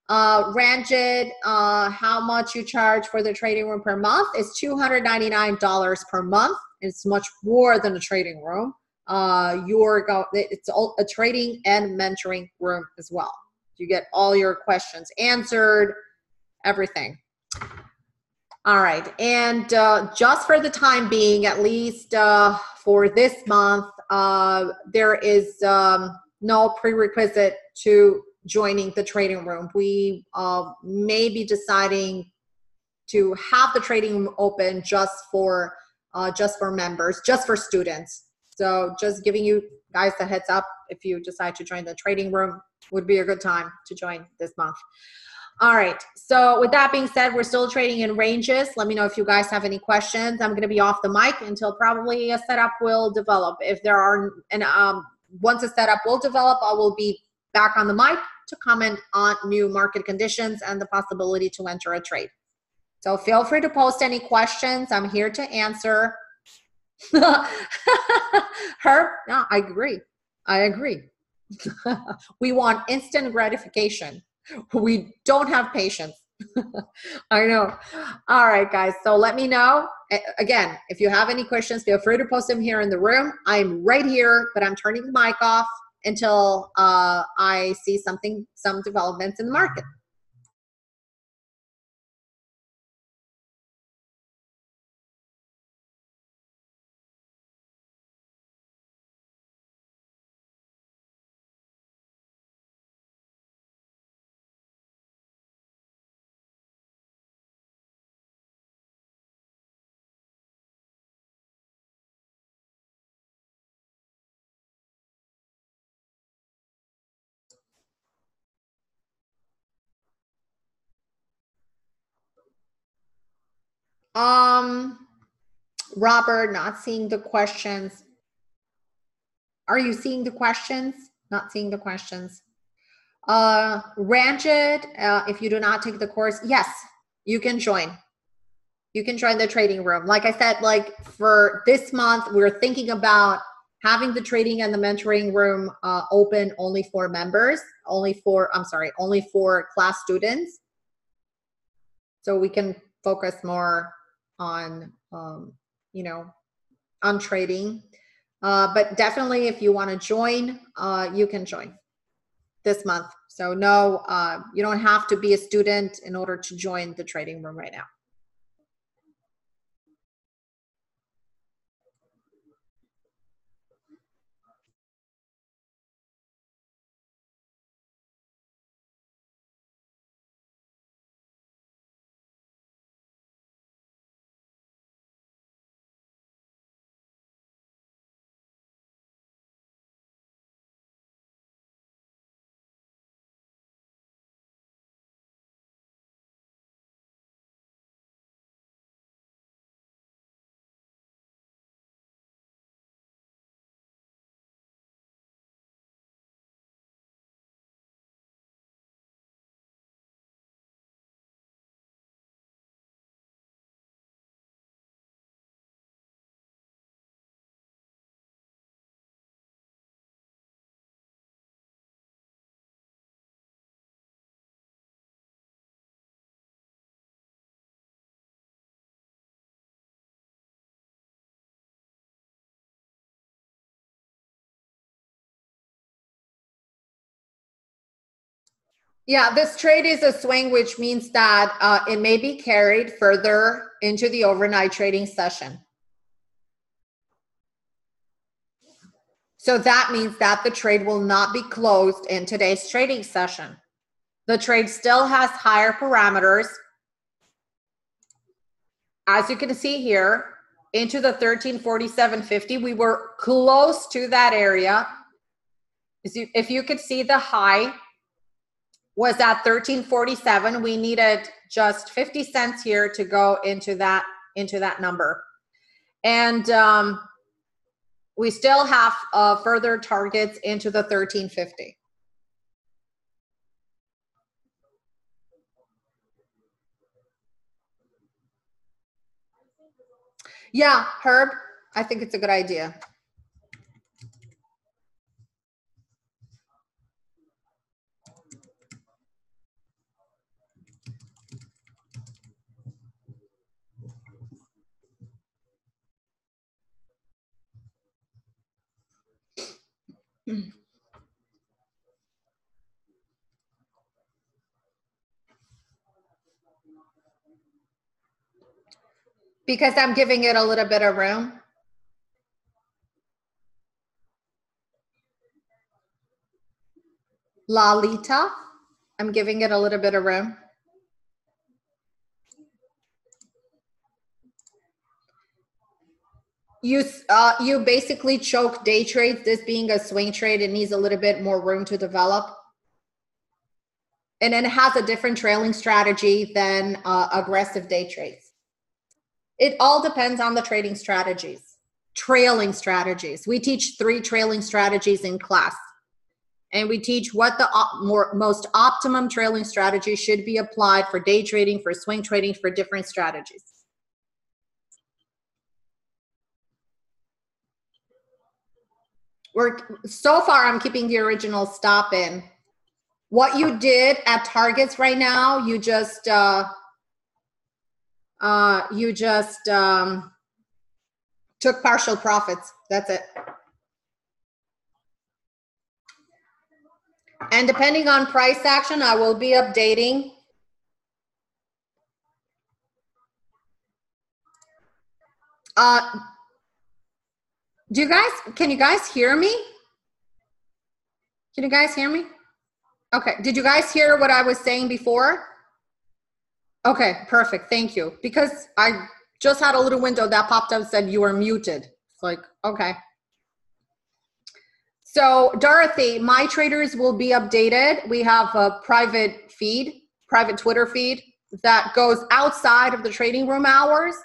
Ranjit, how much you charge for the trading room per month? It's $299 per month. It's much more than a trading room. It's all a trading and mentoring room as well. You get all your questions answered, everything. All right. And just for the time being, at least for this month, there is no prerequisite to joining the trading room. We may be deciding to have the trading room open just for members, just for students. So just giving you guys a heads up, if you decide to join the trading room, would be a good time to join this month. All right, so with that being said, we're still trading in ranges. Let me know if you guys have any questions. I'm going to be off the mic until probably a setup will develop. If there are, and once a setup will develop, I will be back on the mic to comment on new market conditions and the possibility to enter a trade. So feel free to post any questions. I'm here to answer. Herb, no, I agree. I agree. We want instant gratification. We don't have patience. I know. All right, guys. So let me know. Again, if you have any questions, feel free to post them here in the room. I'm right here, but I'm turning the mic off until I see some developments in the market. Robert, not seeing the questions. Are you seeing the questions? Not seeing the questions. Ranjit, if you do not take the course, yes, you can join. You can join the trading room. Like I said, like for this month, we're thinking about having the trading and the mentoring room open only for members, only for class students. So we can focus more on, you know, on trading. But definitely if you want to join, you can join this month. So no, you don't have to be a student in order to join the trading room right now. Yeah, this trade is a swing, which means that it may be carried further into the overnight trading session. So that means that the trade will not be closed in today's trading session. The trade still has higher parameters. As you can see here, into the 1347.50, we were close to that area. If you could see the high, was at 1347. We needed just 50 cents here to go into that number. And we still have further targets into the 1350. Yeah, Herb, I think it's a good idea. Because I'm giving it a little bit of room. Lalita, I'm giving it a little bit of room. You basically choke day trades. This being a swing trade, it needs a little bit more room to develop. And then it has a different trailing strategy than aggressive day trades. It all depends on the trading strategies, trailing strategies. We teach 3 trailing strategies in class. And we teach what the most optimum trailing strategy should be applied for day trading, for swing trading, for different strategies. So far, I'm keeping the original stop in. What you did at targets right now, you just took partial profits. That's it. And depending on price action, I will be updating. Can you guys hear me? Can you guys hear me? Okay, did you guys hear what I was saying before? Okay, perfect, thank you. Because I just had a little window that popped up and said you were muted. It's like, okay. So Dorothy, my traders will be updated. We have a private feed, private Twitter feed that goes outside of the trading room hours.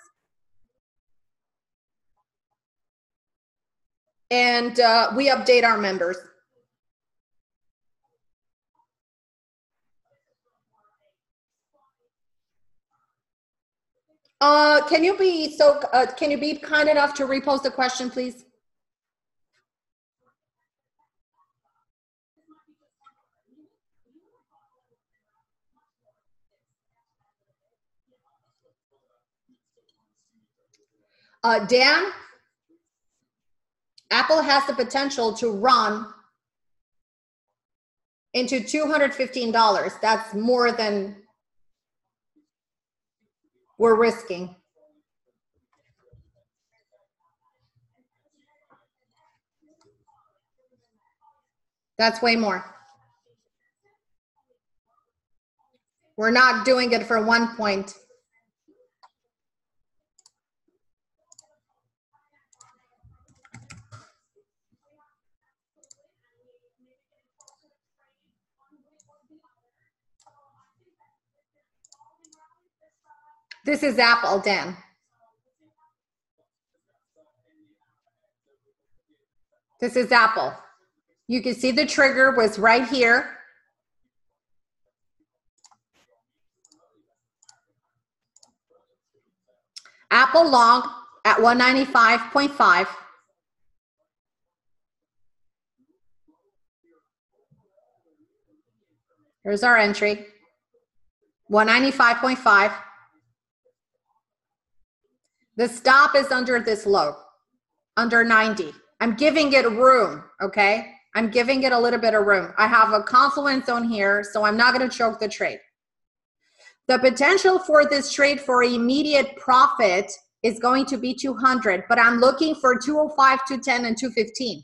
And we update our members. Can you be kind enough to repost the question, please? Dan, Apple has the potential to run into $215. That's more than we're risking. That's way more. We're not doing it for 1 point. This is Apple, Dan. This is Apple. You can see the trigger was right here. Apple long at 195.5. Here's our entry, 195.5. The stop is under this low, under 90. I'm giving it room, okay? I'm giving it a little bit of room. I have a confluence zone here, so I'm not gonna choke the trade. The potential for this trade for immediate profit is going to be 200, but I'm looking for 205, 210, and 215.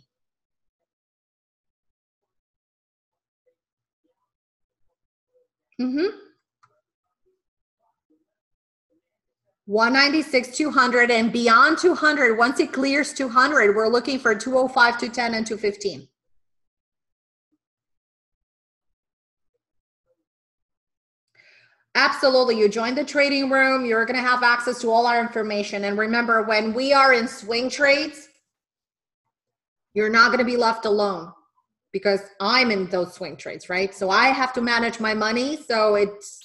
Mm-hmm. 196, 200, and beyond 200, once it clears 200, we're looking for 205, 210, and 215. Absolutely, you join the trading room, you're gonna have access to all our information. And remember, when we are in swing trades, you're not gonna be left alone because I'm in those swing trades, right? So I have to manage my money, so it's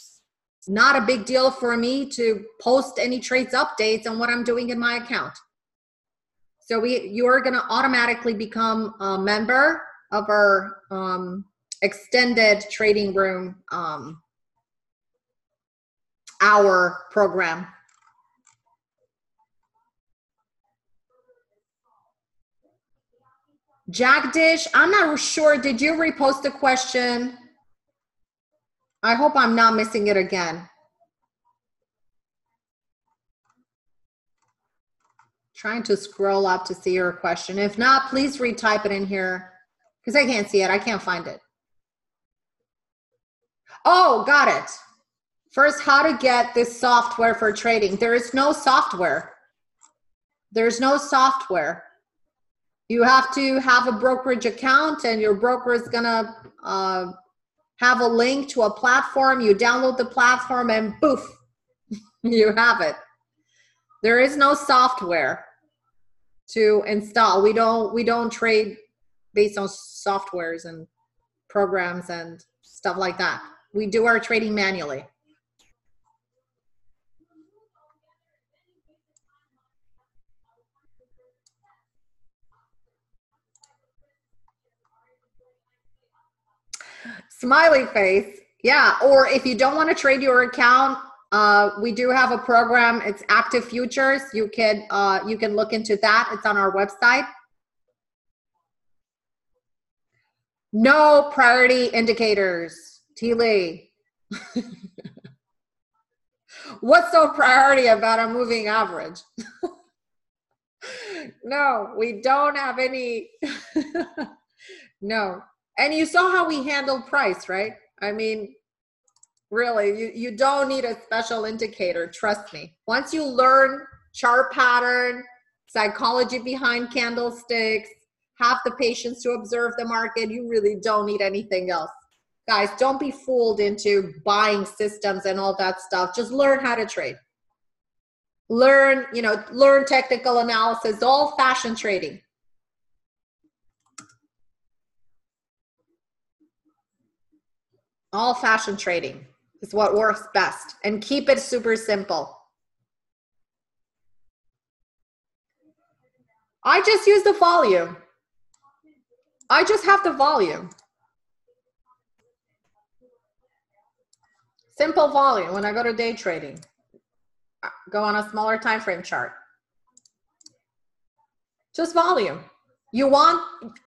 not a big deal for me to post any trades updates on what I'm doing in my account. So you're going to automatically become a member of our extended trading room hour program. Jagdish, I'm not sure. Did you repost the question? I hope I'm not missing it again. Trying to scroll up to see your question. If not, please retype it in here because I can't see it. I can't find it. Oh, got it. First, how to get this software for trading. There is no software. There's no software. You have to have a brokerage account and your broker is going to have a link to a platform, you download the platform, and poof, you have it. There is no software to install. We don't trade based on softwares and programs and stuff like that. We do our trading manually. Smiley face. Yeah. Or if you don't want to trade your account, we do have a program. It's Active Futures. You can look into that. It's on our website. No priority indicators. T. Lee. What's so priority about a moving average? No, we don't have any. No. And you saw how we handled price, right? I mean, really, you don't need a special indicator, trust me. Once you learn chart pattern, psychology behind candlesticks, have the patience to observe the market, you really don't need anything else. Guys, don't be fooled into buying systems and all that stuff. Just learn how to trade. Learn, you know, learn technical analysis, old fashioned trading. All fashion trading is what works best, and keep it super simple. I just use the volume. I just have the volume. Simple volume when I go to day trading. Go on a smaller time frame chart. Just volume.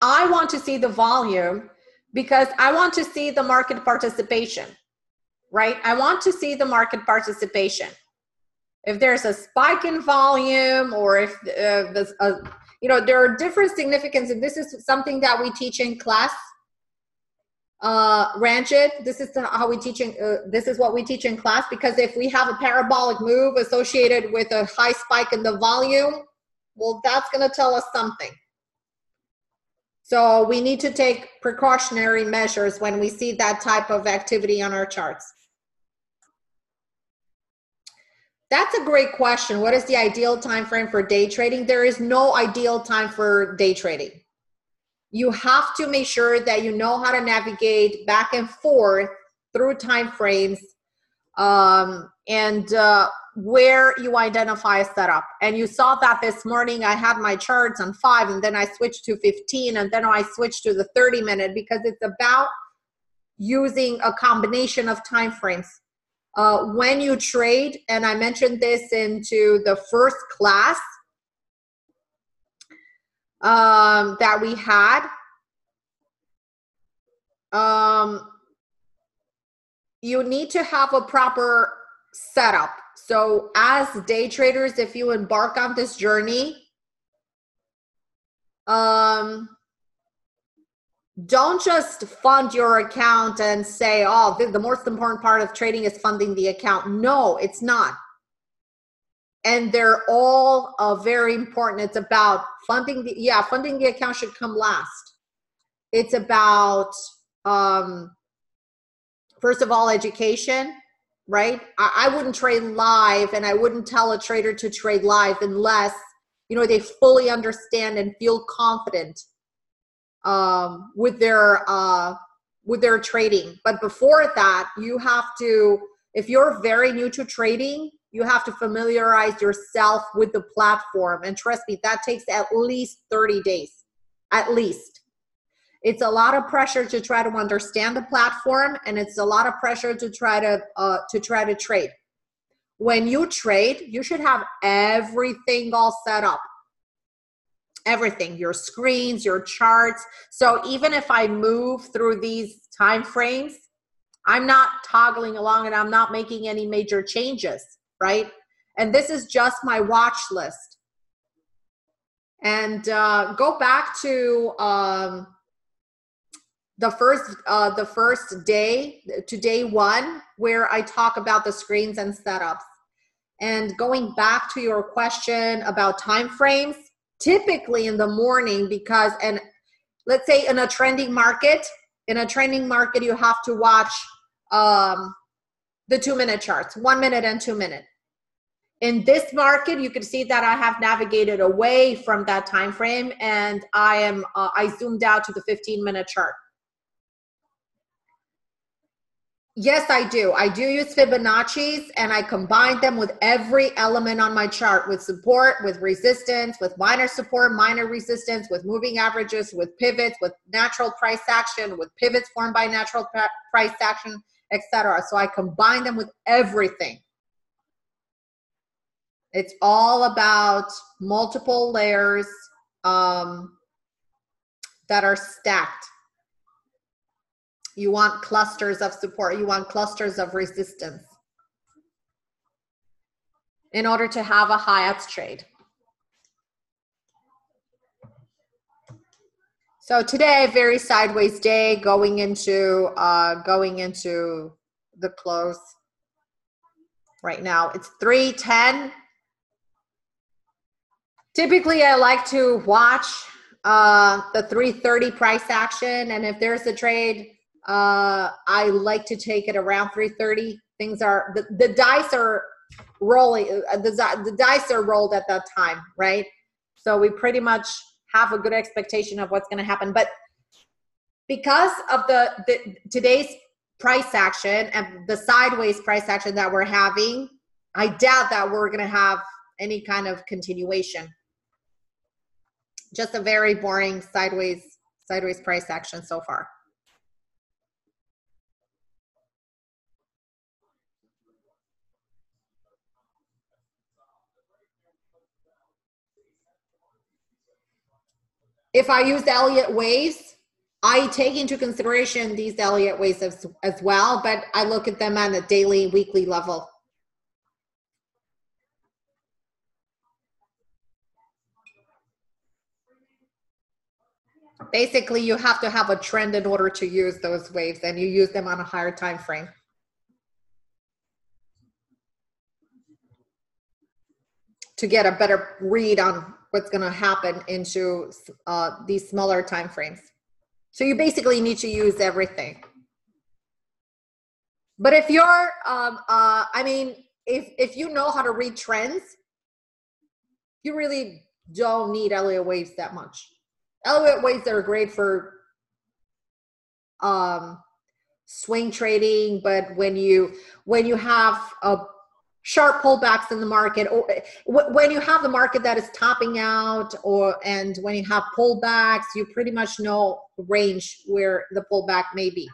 I want to see the volume, because I want to see the market participation, right? I want to see the market participation. If there's a spike in volume, or if there's a, you know, there are different significance, and this is something that we teach in class. Ranjit, this is how we teach in, this is what we teach in class, because if we have a parabolic move associated with a high spike in the volume, well, that's gonna tell us something. So we need to take precautionary measures when we see that type of activity on our charts. That's a great question. What is the ideal time frame for day trading? There is no ideal time for day trading. You have to make sure that you know how to navigate back and forth through time frames, and where you identify a setup. And you saw that this morning I had my charts on 5, and then I switched to 15, and then I switched to the 30-minute, because it's about using a combination of time frames. When you trade, and I mentioned this into the first class that we had, you need to have a proper setup. So as day traders, if you embark on this journey, don't just fund your account and say, oh, the most important part of trading is funding the account. No, it's not. And they're all very important. It's about funding the, yeah, funding the account should come last. It's about, first of all, education. Right? I wouldn't trade live, and I wouldn't tell a trader to trade live unless, you know, they fully understand and feel confident with their trading. But before that, you have to, if you're very new to trading, you have to familiarize yourself with the platform. And trust me, that takes at least 30 days, at least. It's a lot of pressure to try to understand the platform, and it's a lot of pressure to try to trade. When you trade, you should have everything all set up. Everything, your screens, your charts. So even if I move through these time frames, I'm not toggling along, and I'm not making any major changes, right? And this is just my watch list. And go back to the first day, to day one, where I talk about the screens and setups. And going back to your question about time frames, typically in the morning, because, and let's say in a trending market, in a trending market, you have to watch the 2-minute charts, 1 minute and 2 minute. In this market, you can see that I have navigated away from that time frame, and I am I zoomed out to the 15-minute chart. Yes, I do. I do use Fibonacci's, and I combine them with every element on my chart, with support, with resistance, with minor support, minor resistance, with moving averages, with pivots, with natural price action, with pivots formed by natural price action, etc. So I combine them with everything. It's all about multiple layers that are stacked. You want clusters of support. You want clusters of resistance in order to have a high ups trade. So today, very sideways day going into the close. Right now, it's 3:10. Typically, I like to watch the 3:30 price action, and if there's a trade, I like to take it around 3:30. Things are, the dice are rolling, the dice are rolled at that time, right? So we pretty much have a good expectation of what's going to happen. But because of today's price action and the sideways price action that we're having, I doubt that we're going to have any kind of continuation. Just a very boring sideways price action so far. If I used Elliott waves, I take into consideration these Elliott waves as well, but I look at them on a daily, weekly level. Basically, you have to have a trend in order to use those waves, and you use them on a higher time frame. To get a better read on what's going to happen into these smaller time frames. So you basically need to use everything. But if you're, I mean, if you know how to read trends, you really don't need Elliott waves that much. Elliott waves are great for swing trading, but when you have a sharp pullbacks in the market, or when you have the market that is topping out, and when you have pullbacks, you pretty much know the range where the pullback may be.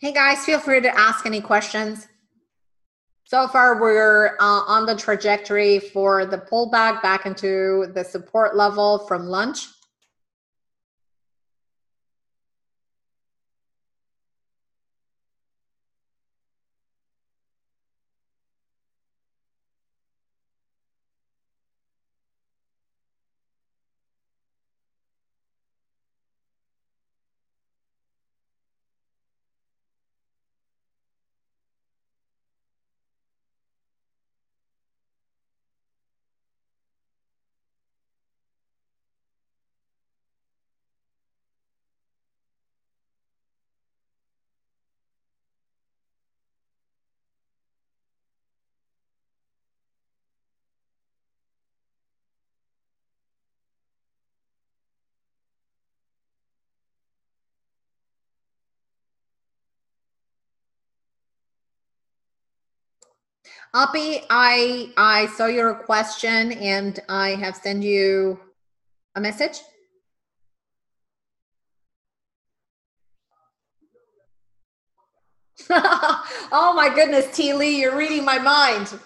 Hey guys, feel free to ask any questions. So far, we're on the trajectory for the pullback back into the support level from lunch. Oppie, I saw your question and I have sent you a message. Oh my goodness, T. Lee, you're reading my mind.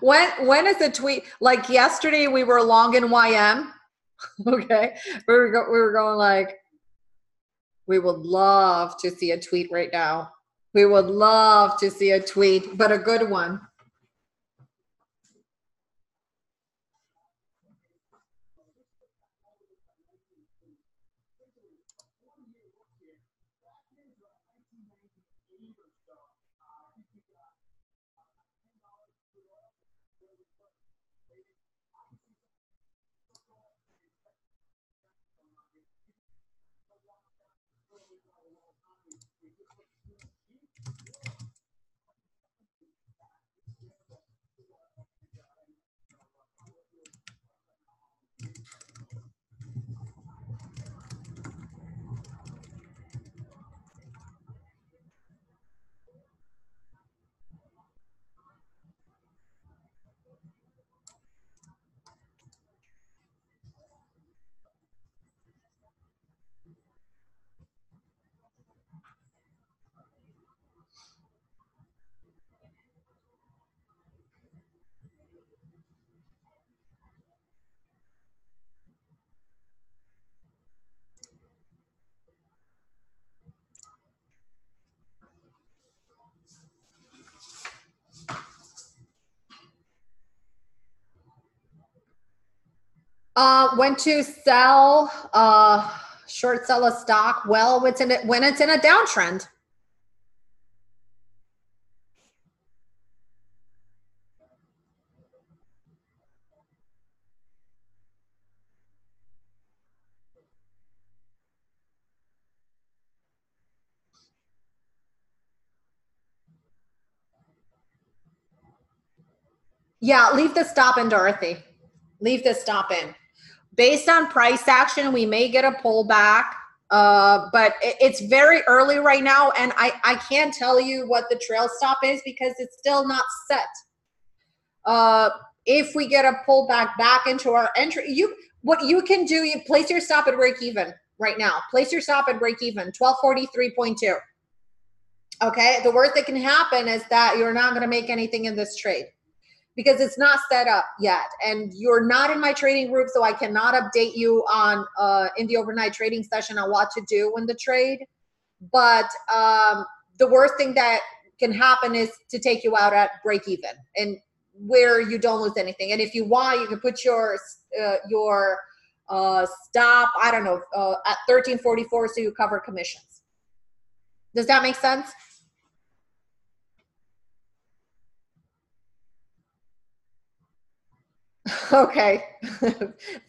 When is the tweet? Like yesterday, we were long in YM. Okay, we were going like, we would love to see a tweet right now. We would love to see a tweet, but a good one. When to sell, short sell a stock. Well, when it's in a downtrend. Yeah, leave the stop in, Dorothy. Leave the stop in. Based on price action, we may get a pullback, but it's very early right now, and I can't tell you what the trail stop is because it's still not set. If we get a pullback back into our entry, what you can do, you place your stop at break even right now. Place your stop at break even, 1243.2. Okay, the worst that can happen is that you're not going to make anything in this trade, because it's not set up yet. And you're not in my trading group, so I cannot update you on in the overnight trading session on what to do in the trade. But the worst thing that can happen is to take you out at break even, and where you don't lose anything. And if you want, you can put your stop, I don't know, at 1344, so you cover commissions. Does that make sense? Okay,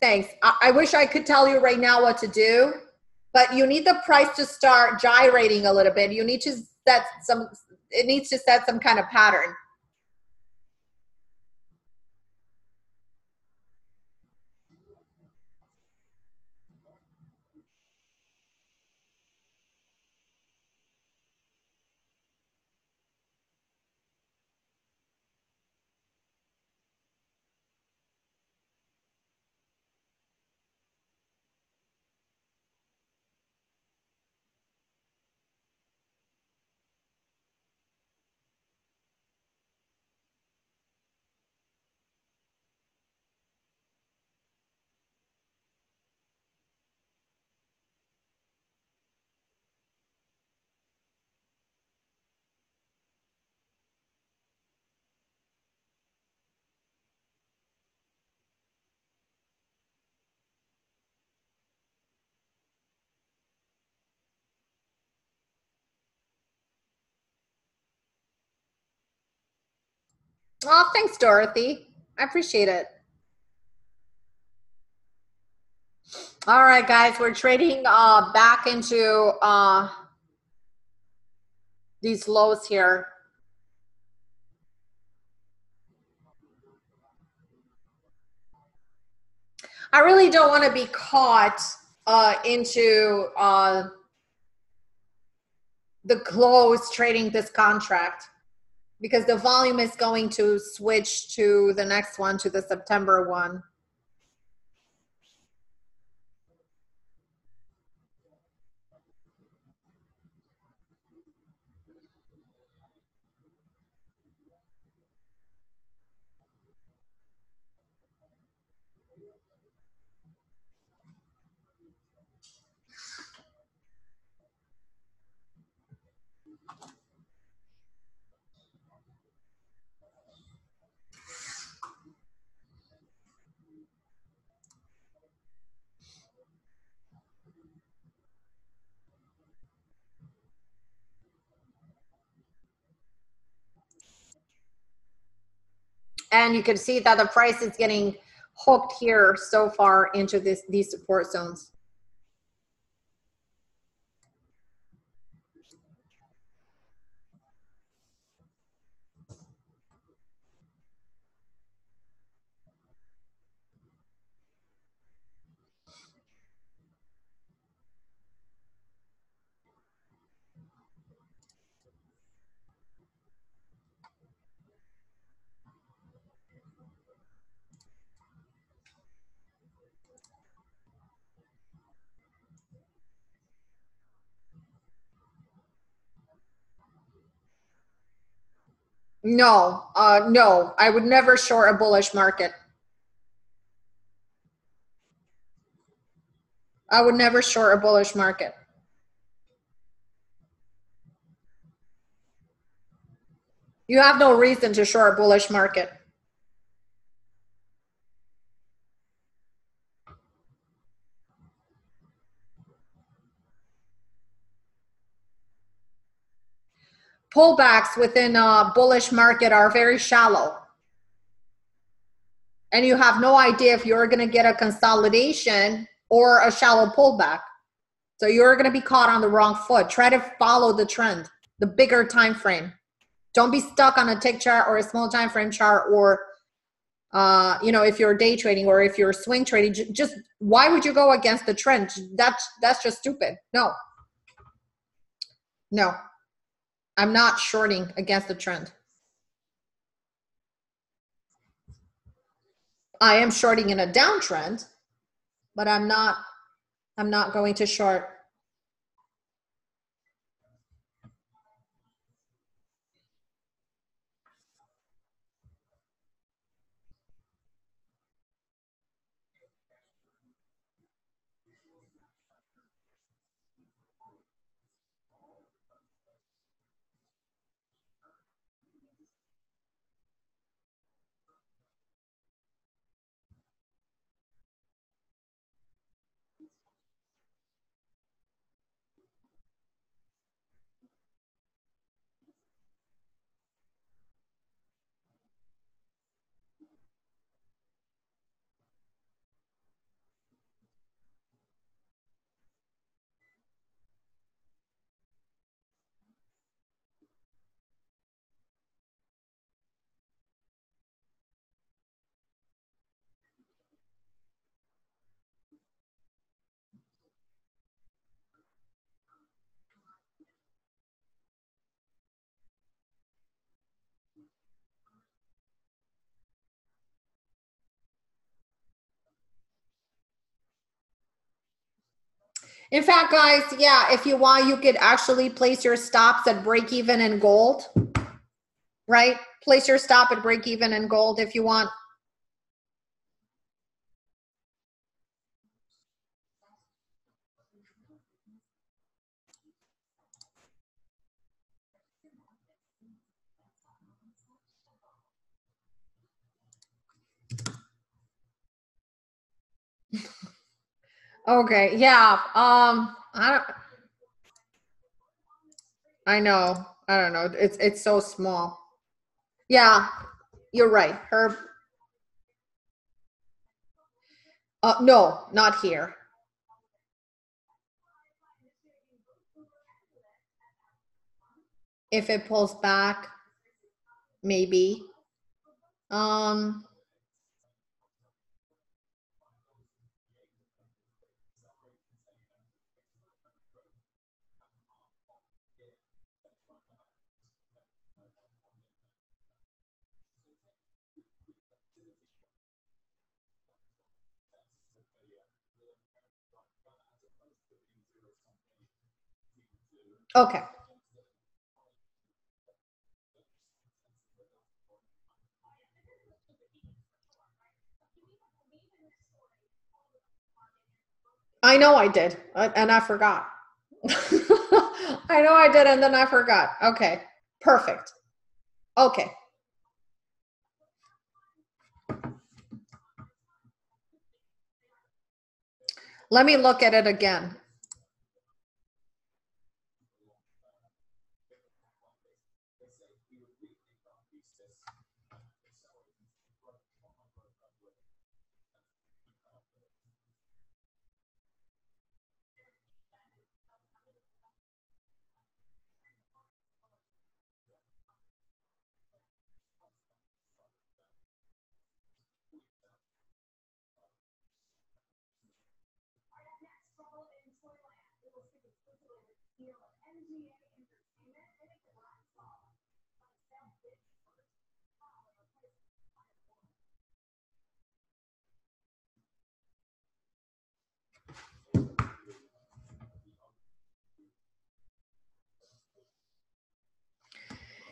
thanks. I wish I could tell you right now what to do, but you need the price to start gyrating a little bit. You need to set some, it needs to set some kind of pattern. Oh, thanks, Dorothy. I appreciate it. All right, guys, we're trading back into these lows here. I really don't want to be caught into the close trading this contract. because the volume is going to switch to the next one, to the September one. And you can see that the price is getting hooked here so far into these support zones. No, no, I would never short a bullish market. I would never short a bullish market. You have no reason to short a bullish market. Pullbacks within a bullish market are very shallow. And you have no idea if you're going to get a consolidation or a shallow pullback. So you're going to be caught on the wrong foot. Try to follow the trend, the bigger time frame. Don't be stuck on a tick chart or a small time frame chart, or you know, if you're day trading or if you're swing trading, just why would you go against the trend? That's just stupid. No. No. I'm not shorting against the trend. I am shorting in a downtrend, but I'm not going to short. In fact, guys, yeah, if you want, you could actually place your stops at break even in gold, right? Place your stop at break even in gold if you want. Okay. Yeah. I know. I don't know. It's so small. Yeah, you're right. Herb. No, not here. If it pulls back, maybe. Okay. I know I did, and I forgot. I know I did, and then I forgot. Okay, perfect. Okay. Let me look at it again.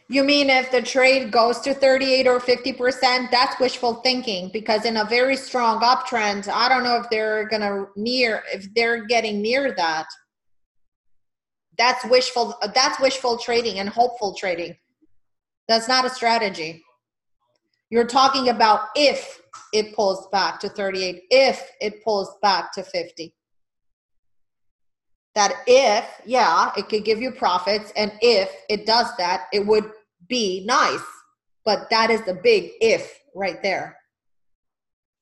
You mean if the trade goes to 38 or 50%, that's wishful thinking, because in a very strong uptrend, I don't know if they're gonna getting near that. That's wishful trading and hopeful trading. That's not a strategy. You're talking about if it pulls back to 38, if it pulls back to 50. That if, yeah, it could give you profits, and if it does that, it would be nice. But that is the big if right there.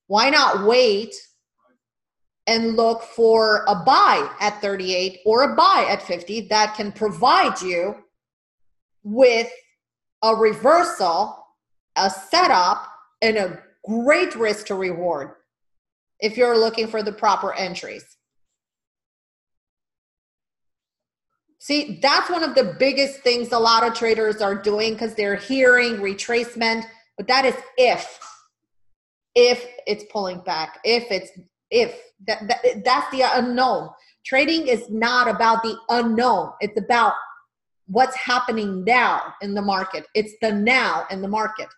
Why not wait and look for a buy at 38 or a buy at 50 that can provide you with a reversal, a setup, and a great risk to reward if you're looking for the proper entries? See, that's one of the biggest things a lot of traders are doing, because they're hearing retracement, but that is if it's pulling back, that's the unknown. Trading is not about the unknown. It's about what's happening now in the market. It's the now in the market.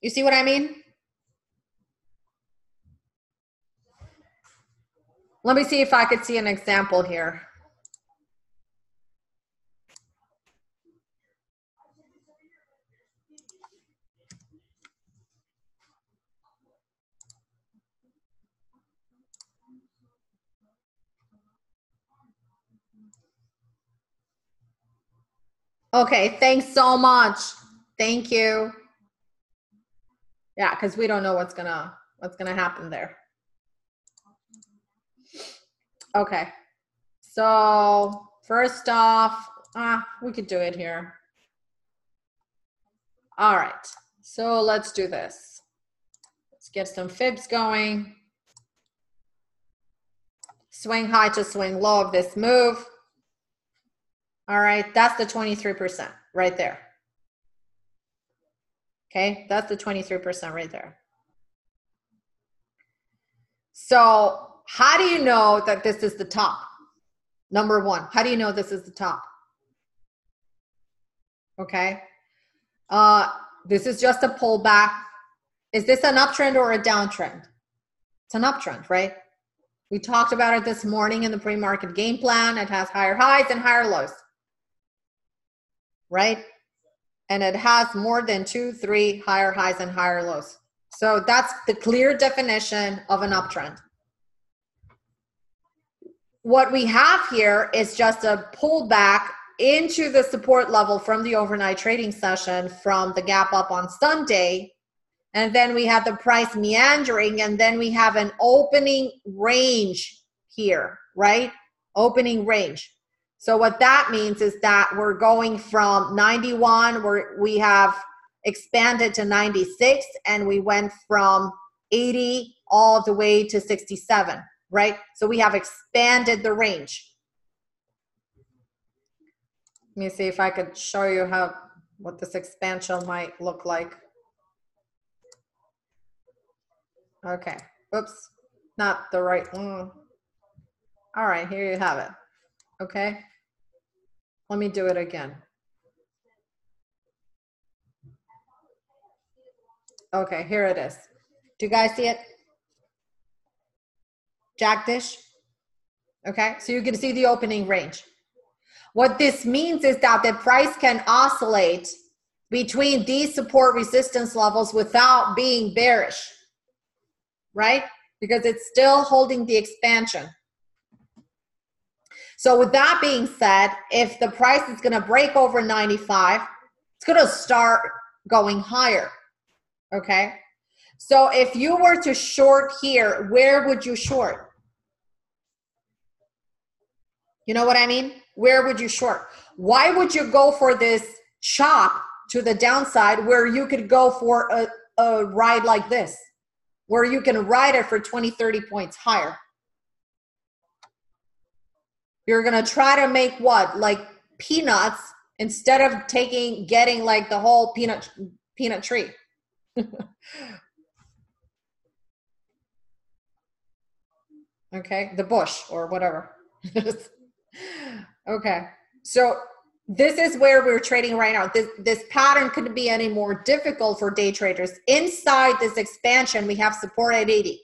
You see what I mean? Let me see if I could see an example here. Okay, thanks so much. Thank you. Yeah, because we don't know what's gonna happen there. Okay, so first off, we could do it here. All right, so let's do this. Let's get some fibs going. Swing high to swing low of this move. All right, that's the 23% right there. Okay, that's the 23% right there. So how do you know that this is the top? Number one, how do you know this is the top? Okay. This is just a pullback. Is this an uptrend or a downtrend? It's an uptrend, right? We talked about it this morning in the pre-market game plan. It has higher highs and higher lows, right? And it has more than 2, 3 higher highs and higher lows. So that's the clear definition of an uptrend. What we have here is just a pullback into the support level from the overnight trading session from the gap up on Sunday. And then we have the price meandering, and then we have an opening range here, right? Opening range. So what that means is that we're going from 91, where we have expanded to 96, and we went from 80 all the way to 67. Right? So we have expanded the range. Let me see if I could show you what this expansion might look like. Okay. Oops. Not the right one. All right. Here you have it. Okay, let me do it again. Okay, here it is. Do you guys see it? Jagdish. Okay, so you can see the opening range. What this means is that the price can oscillate between these support resistance levels without being bearish, right? Because it's still holding the expansion. So with that being said, if the price is gonna break over 95, it's gonna start going higher, okay? So if you were to short here, where would you short? You know what I mean? Where would you short? Why would you go for this chop to the downside where you could go for a ride like this, where you can ride it for 20, 30 points higher? You're gonna try to make what? Like peanuts instead of getting like the whole peanut tree. Okay, the bush or whatever. Okay, so this is where we're trading right now. This pattern couldn't be any more difficult for day traders. Inside this expansion, we have support at 80.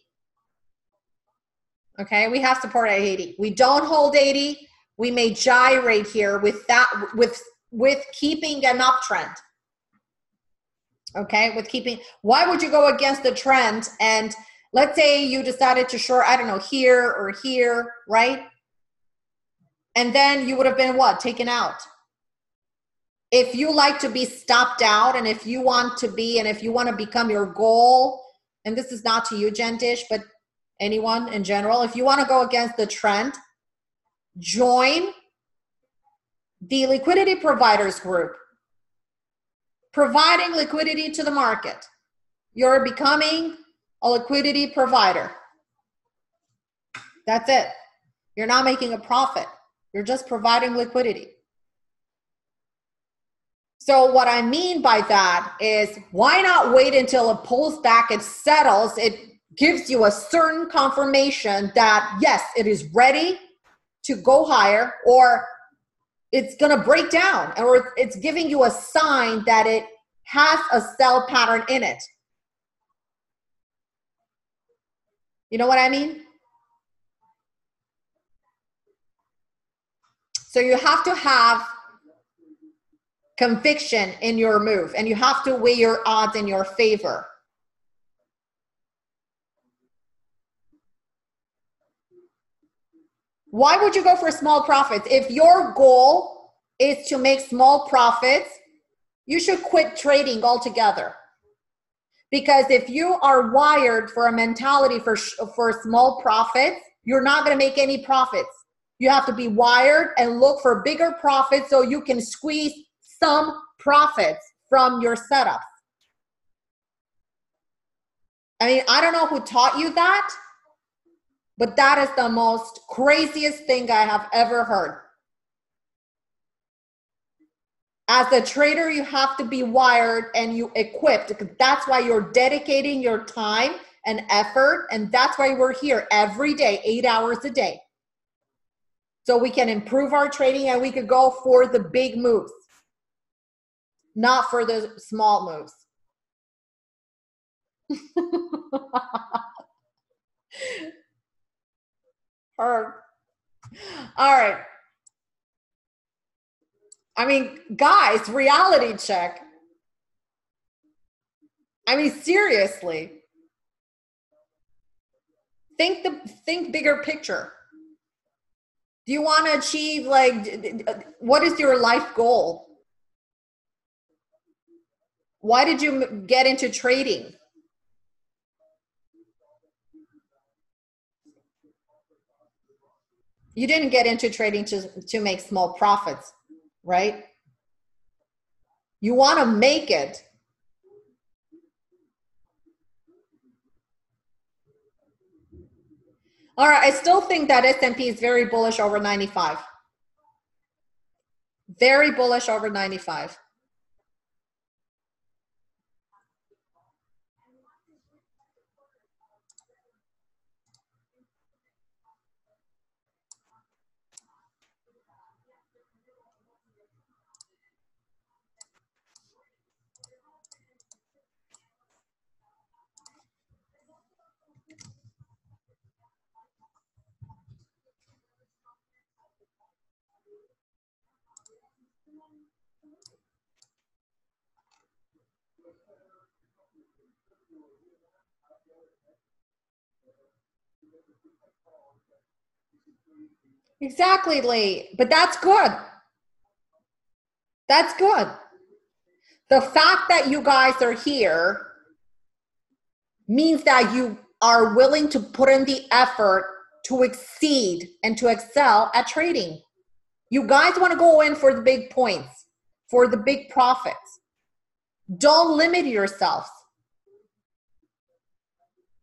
Okay, we have support at 80. We don't hold 80. We may gyrate here with keeping an uptrend. Okay, with keeping. Why would you go against the trend? And let's say you decided to short, I don't know, here or here, right? And then you would have been what? Taken out. If you like to be stopped out, and if you want to be, and if you want to become your goal, and this is not to you, Jagdish, but anyone in general, if you want to go against the trend, join the liquidity providers group, providing liquidity to the market. You're becoming a liquidity provider. That's it. You're not making a profit. You're just providing liquidity. So what I mean by that is, why not wait until it pulls back, it settles, it gives you a certain confirmation that yes, it is ready to go higher, or it's gonna break down, or it's giving you a sign that it has a sell pattern in it. You know what I mean? So you have to have conviction in your move, and you have to weigh your odds in your favor. Why would you go for small profits? If your goal is to make small profits, you should quit trading altogether. Because if you are wired for a mentality for small profits, you're not gonna make any profits. You have to be wired and look for bigger profits so you can squeeze some profits from your setups. I mean, I don't know who taught you that, but that is the most craziest thing I have ever heard. As a trader, you have to be wired and you equipped, because that's why you're dedicating your time and effort, and that's why we're here every day, 8 hours a day. So we can improve our trading and we could go for the big moves, not for the small moves. All right. I mean, guys, reality check. I mean, seriously. Think bigger picture. Do you want to achieve, like, what is your life goal? Why did you get into trading? You didn't get into trading to make small profits, right? You want to make it. All right, I still think that S&P is very bullish over 95. Very bullish over 95. Exactly, Lee. But that's good. That's good. The fact that you guys are here means that you are willing to put in the effort to exceed and to excel at trading. You guys want to go in for the big points, for the big profits. Don't limit yourselves.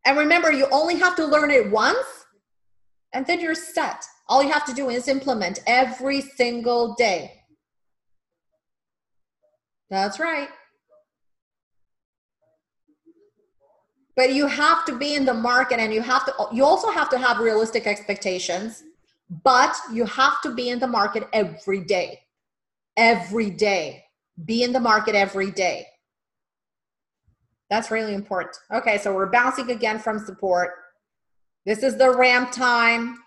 And remember, you only have to learn it once, and then you're set. All you have to do is implement every single day. That's right. But you have to be in the market, and you also have to have realistic expectations, but you have to be in the market every day. Every day. Be in the market every day. That's really important. Okay, so we're bouncing again from support. This is the ramp time.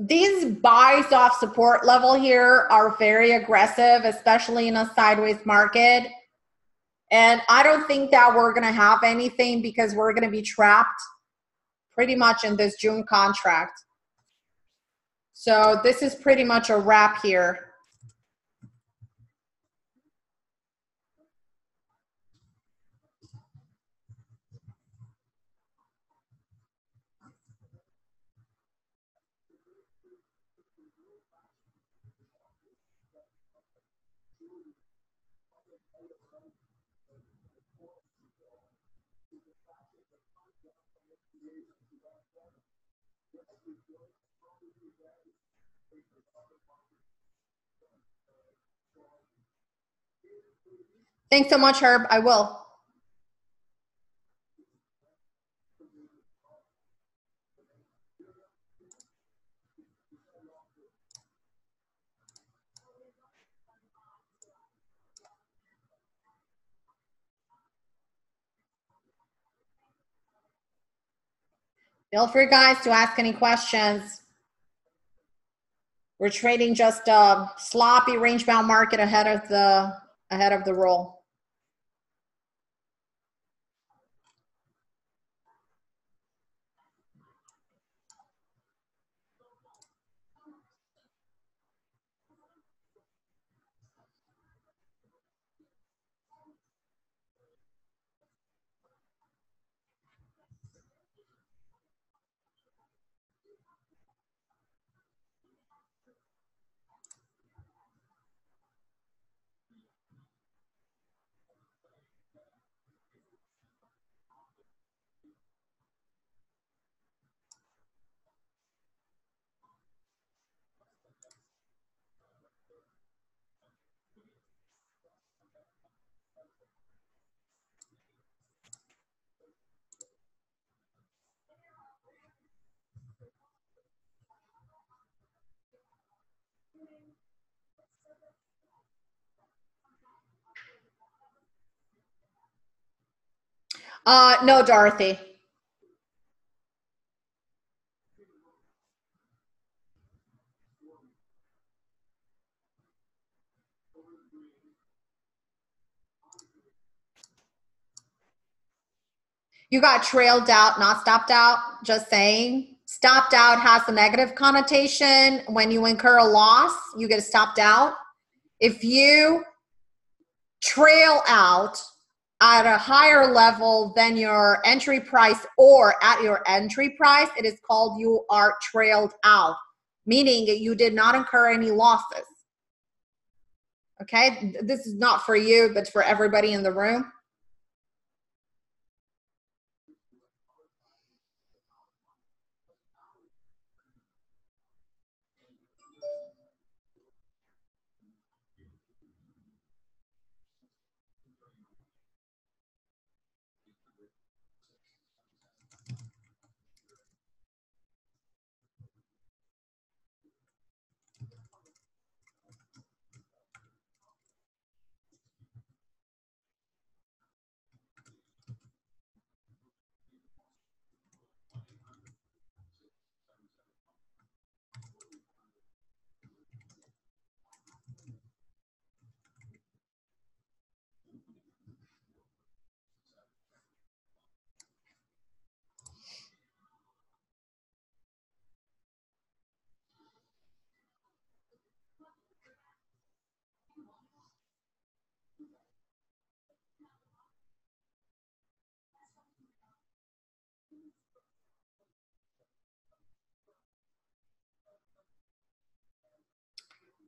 These buys off support level here are very aggressive, especially in a sideways market. And I don't think that we're going to have anything because we're going to be trapped pretty much in this June contract. So this is pretty much a wrap here. Thanks so much, Herb. I will. Feel free, guys, to ask any questions. We're trading just a sloppy range-bound market ahead of the roll. No, Dorothy. You got trailed out, not stopped out, just saying. Stopped out has a negative connotation. When you incur a loss, you get stopped out. If you trail out at a higher level than your entry price or at your entry price, it is called you are trailed out, meaning you did not incur any losses. Okay, this is not for you, but for everybody in the room.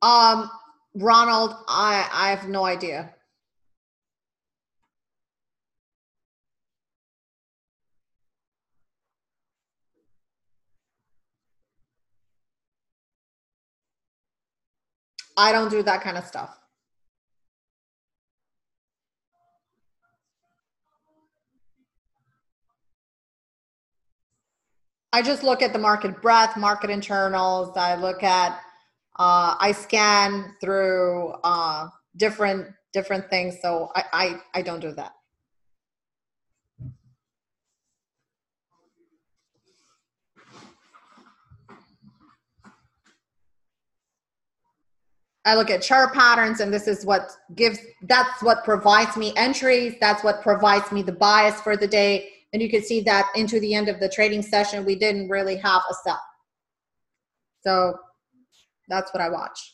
Ronald, I have no idea. I don't do that kind of stuff. I just look at the market breadth, market internals. I look at, I scan through different things. So I don't do that. I look at chart patterns, and this is what gives, that's what provides me entries. That's what provides me the bias for the day. And you can see that into the end of the trading session, we didn't really have a sell. So that's what I watch.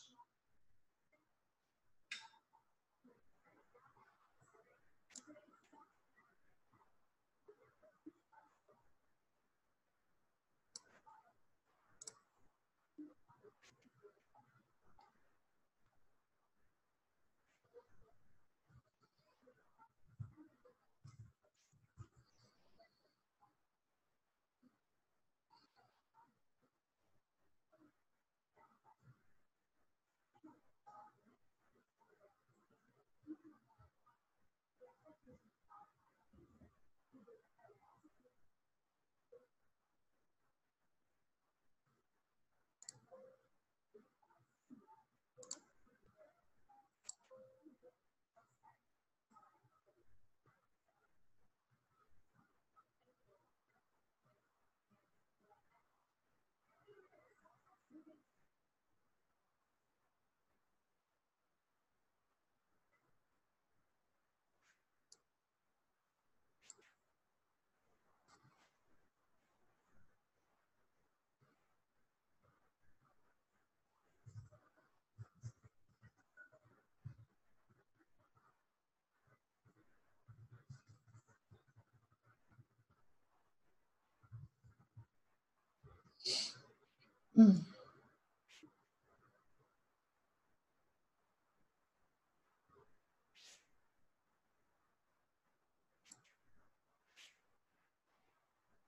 Mm.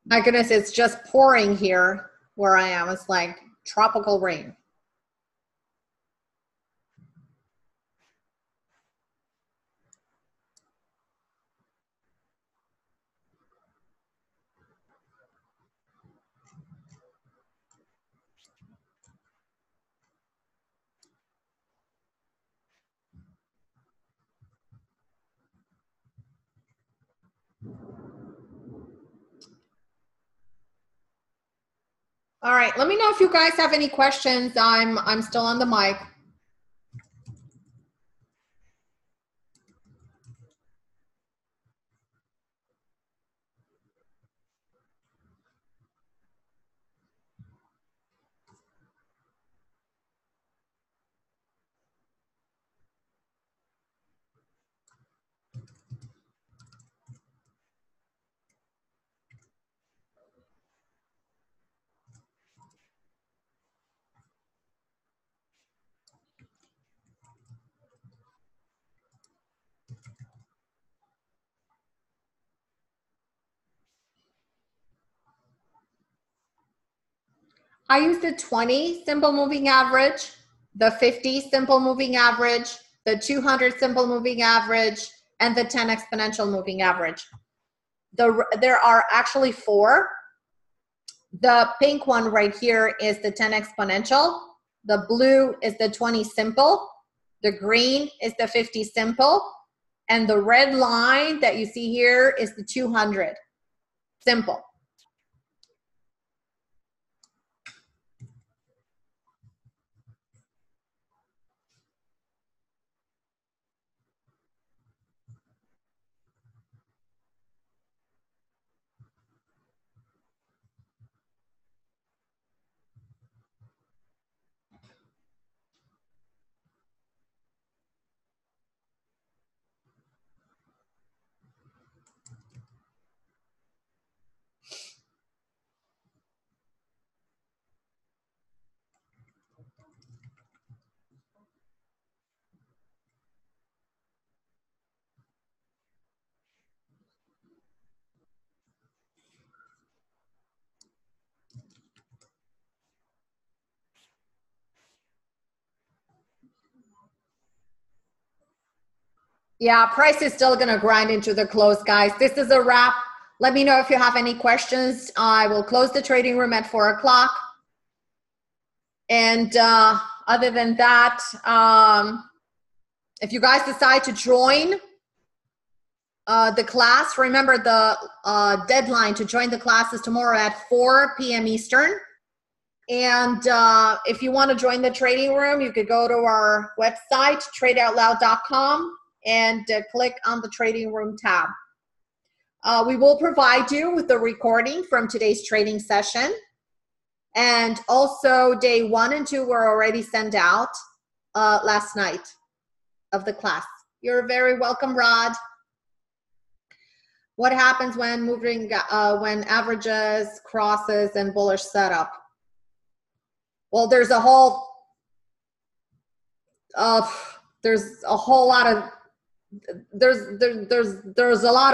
My goodness, it's just pouring here where I am. It's like tropical rain. All right, let me know if you guys have any questions. I'm still on the mic. I use the 20 simple moving average, the 50 simple moving average, the 200 simple moving average, and the 10 exponential moving average. There are actually 4. The pink one right here is the 10 exponential. The blue is the 20 simple. The green is the 50 simple. And the red line that you see here is the 200 simple. Yeah, price is still going to grind into the close, guys. This is a wrap. Let me know if you have any questions. I will close the trading room at 4 o'clock. And other than that, if you guys decide to join the class, remember the deadline to join the class is tomorrow at 4 p.m. Eastern. And if you want to join the trading room, you could go to our website, tradeoutloud.com, and click on the trading room tab. We will provide you with the recording from today's trading session. And also day 1 and 2 were already sent out last night of the class. You're very welcome, Rod. What happens when moving, when averages, crosses, and bullish setup? Well, there's a lot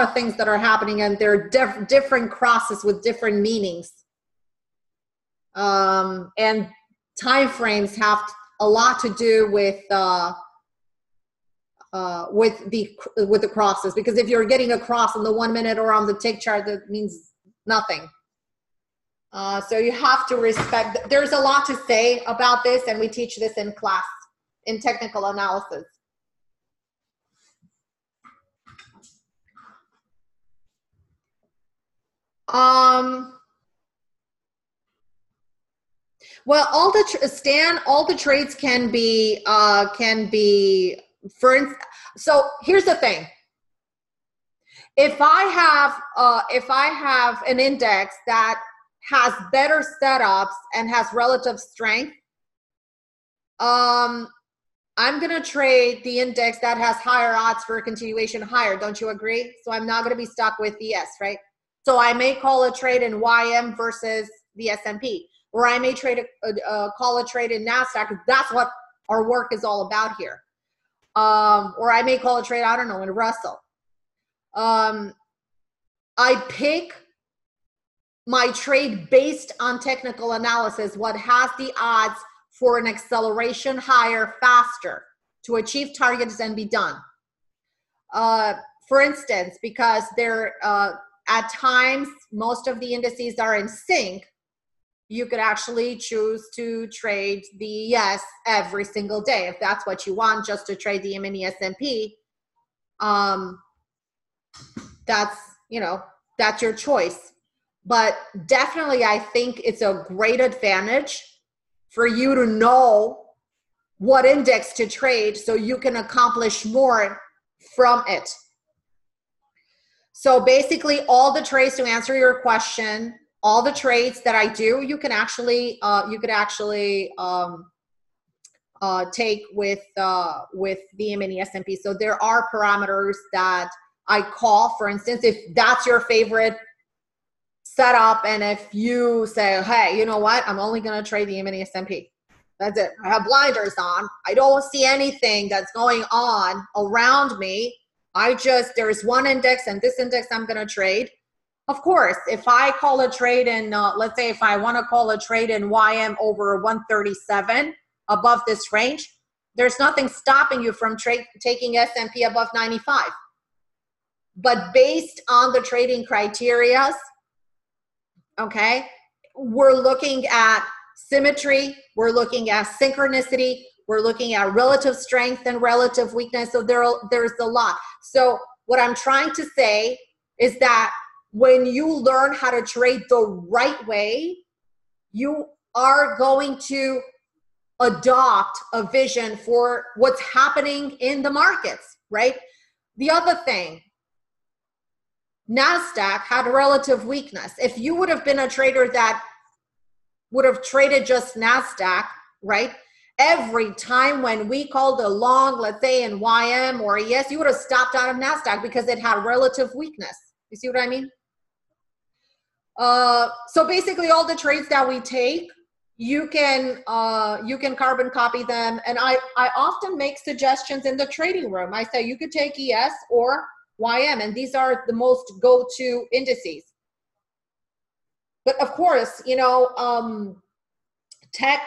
of things that are happening, and there are different crosses with different meanings. And time frames have a lot to do with the crosses, because if you're getting a cross on the 1 minute or on the tick chart, that means nothing. So you have to respect. There's a lot to say about this, and we teach this in class in technical analysis. Well, all the trades can be for instance. So here's the thing. If I have an index that has better setups and has relative strength, I'm gonna trade the index that has higher odds for continuation higher. Don't you agree? So I'm not gonna be stuck with ES, right? So I may call a trade in YM versus the S&P, or I may trade call a trade in NASDAQ. That's what our work is all about here. Or I may call a trade, I don't know, in Russell. I pick my trade based on technical analysis, what has the odds for an acceleration higher, faster, to achieve targets and be done. For instance, because they're, at times, most of the indices are in sync, you could actually choose to trade the ES every single day, if that's what you want, just to trade the mini S&P. That's, you know, that's your choice. But definitely, I think it's a great advantage for you to know what index to trade so you can accomplish more from it. So basically, all the trades, to answer your question, all the trades that I do, you can actually take with the mini S&P. So there are parameters that I call, for instance, if that's your favorite setup, and if you say, hey, you know what, I'm only going to trade the mini S&P. That's it. I have blinders on. I don't see anything that's going on around me. I just, there's one index and this index I'm going to trade. Of course, if I call a trade in, let's say if I want to call a trade in YM over 137 above this range, there's nothing stopping you from taking S&P above 95. But based on the trading criterias, okay, we're looking at symmetry, we're looking at synchronicity, we're looking at relative strength and relative weakness. So there's a lot. So what I'm trying to say is that when you learn how to trade the right way, you are going to adopt a vision for what's happening in the markets, right? The other thing, NASDAQ had relative weakness. If you would have been a trader that would have traded just NASDAQ, right? Every time when we called a long, let's say in YM or ES, you would have stopped out of NASDAQ because it had relative weakness. You see what I mean? So basically all the trades that we take, you can carbon copy them. And I often make suggestions in the trading room. I say you could take ES or YM, and these are the most go-to indices. But of course, you know, tech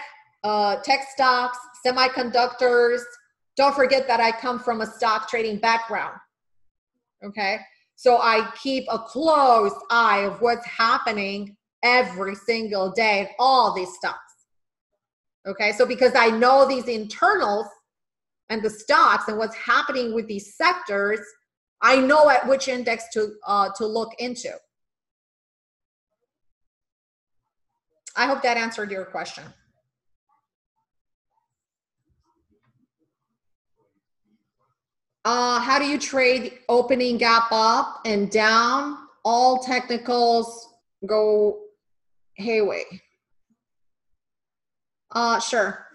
stocks, semiconductors, Don't forget that I come from a stock trading background, okay? So I keep a close eye of what's happening every single day in all these stocks, okay? So because I know these internals and the stocks and what's happening with these sectors, I know at which index to look into. I hope that answered your question. How do you trade opening gap up and down? All technicals go hayway. Sure.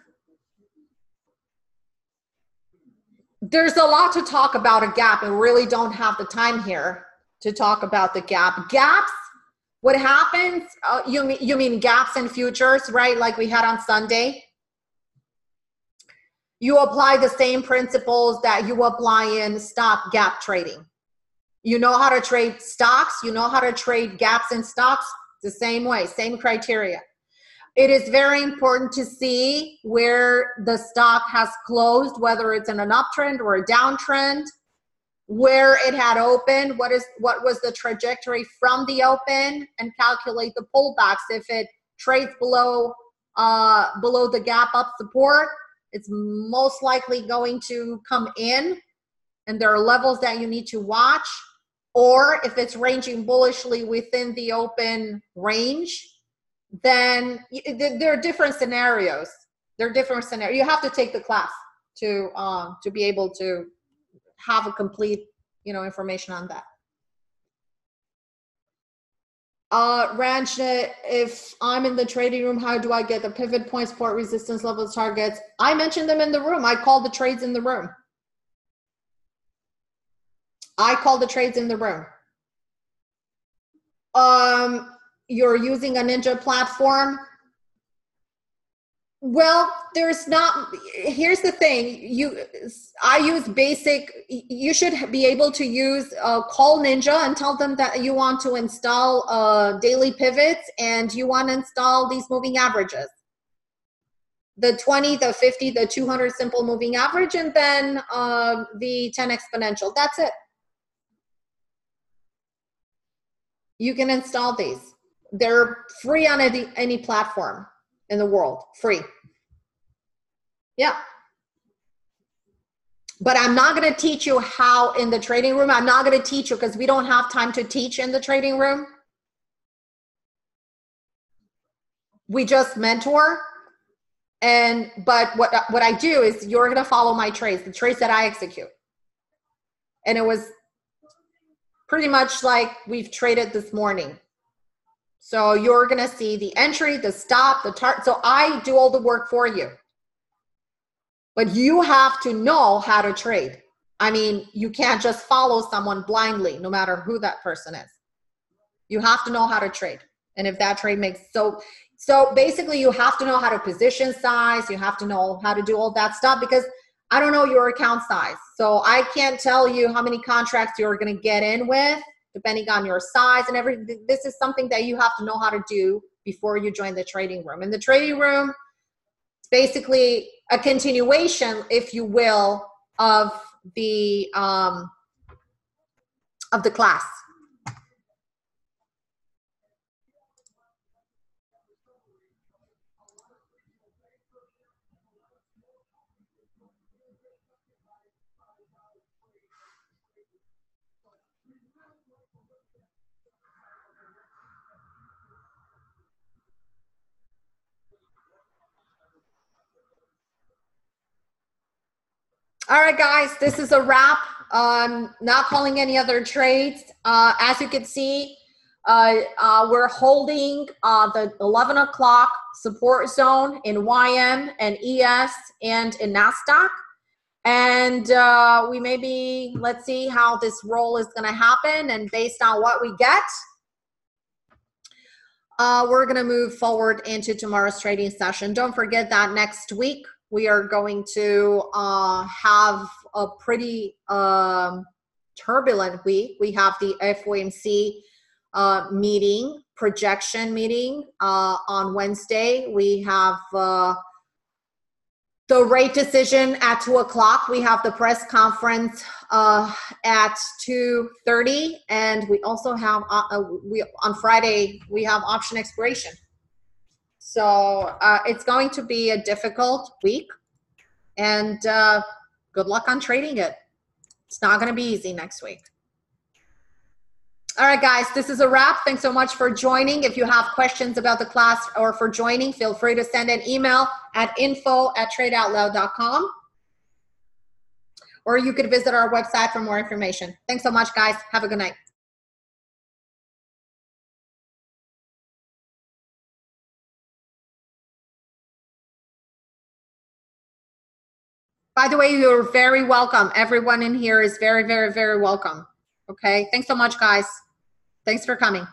There's a lot to talk about a gap. I really don't have the time here to talk about the gap. Gaps, what happens? You mean gaps in futures, right? Like we had on Sunday. You apply the same principles that you apply in stock gap trading. You know how to trade stocks. You know how to trade gaps in stocks the same way, same criteria. It is very important to see where the stock has closed, whether it's in an uptrend or a downtrend, where it had opened, what was the trajectory from the open, and calculate the pullbacks. If it trades below, below the gap up support, it's most likely going to come in, and there are levels that you need to watch. Or if it's ranging bullishly within the open range, then there are different scenarios. You have to take the class to be able to have a complete, information on that. Ranjna, if I'm in the trading room, how do I get the pivot points, support, resistance levels, targets? I mentioned them in the room. I call the trades in the room. You're using a Ninja platform. Well, here's the thing. I use basic. You should be able to use call Ninja and tell them that you want to install daily pivots and you want to install these moving averages. The 20, the 50, the 200 simple moving average, and then the 10 exponential. That's it. You can install these. They're free on any platform in the world, free. Yeah. But I'm not going to teach you how in the trading room. I'm not going to teach you because we don't have time to teach in the trading room. We just mentor. But what I do is you're going to follow my trades, the trades that I execute. And it was pretty much like we've traded this morning. So you're going to see the entry, the stop, the target. So I do all the work for you. But you have to know how to trade. I mean, you can't just follow someone blindly, no matter who that person is. You have to know how to trade. And if that trade makes so basically you have to know how to position size. You have to know how to do all that stuff because I don't know your account size. So I can't tell you how many contracts you're going to get in with, depending on your size and everything. This is something that you have to know how to do before you join the trading room. In the trading room, it's basically a continuation, if you will, of the class. All right, guys, this is a wrap. Not calling any other trades. As you can see, we're holding the 11 o'clock support zone in YM and ES and in NASDAQ. And we may be, let's see how this roll is going to happen. And based on what we get, we're going to move forward into tomorrow's trading session. Don't forget that next week, we are going to have a pretty turbulent week. We have the FOMC meeting, projection meeting on Wednesday. We have the right decision at 2:00. We have the press conference at 2:30, and we also have on Friday we have option expiration. So it's going to be a difficult week, and good luck on trading it. It's not going to be easy next week. All right, guys, this is a wrap. Thanks so much for joining. If you have questions about the class or for joining, feel free to send an email at info@tradeoutloud.com, or you could visit our website for more information. Thanks so much, guys. Have a good night. By the way, you're very welcome. Everyone in here is very, very, very welcome. Okay, thanks so much, guys. Thanks for coming.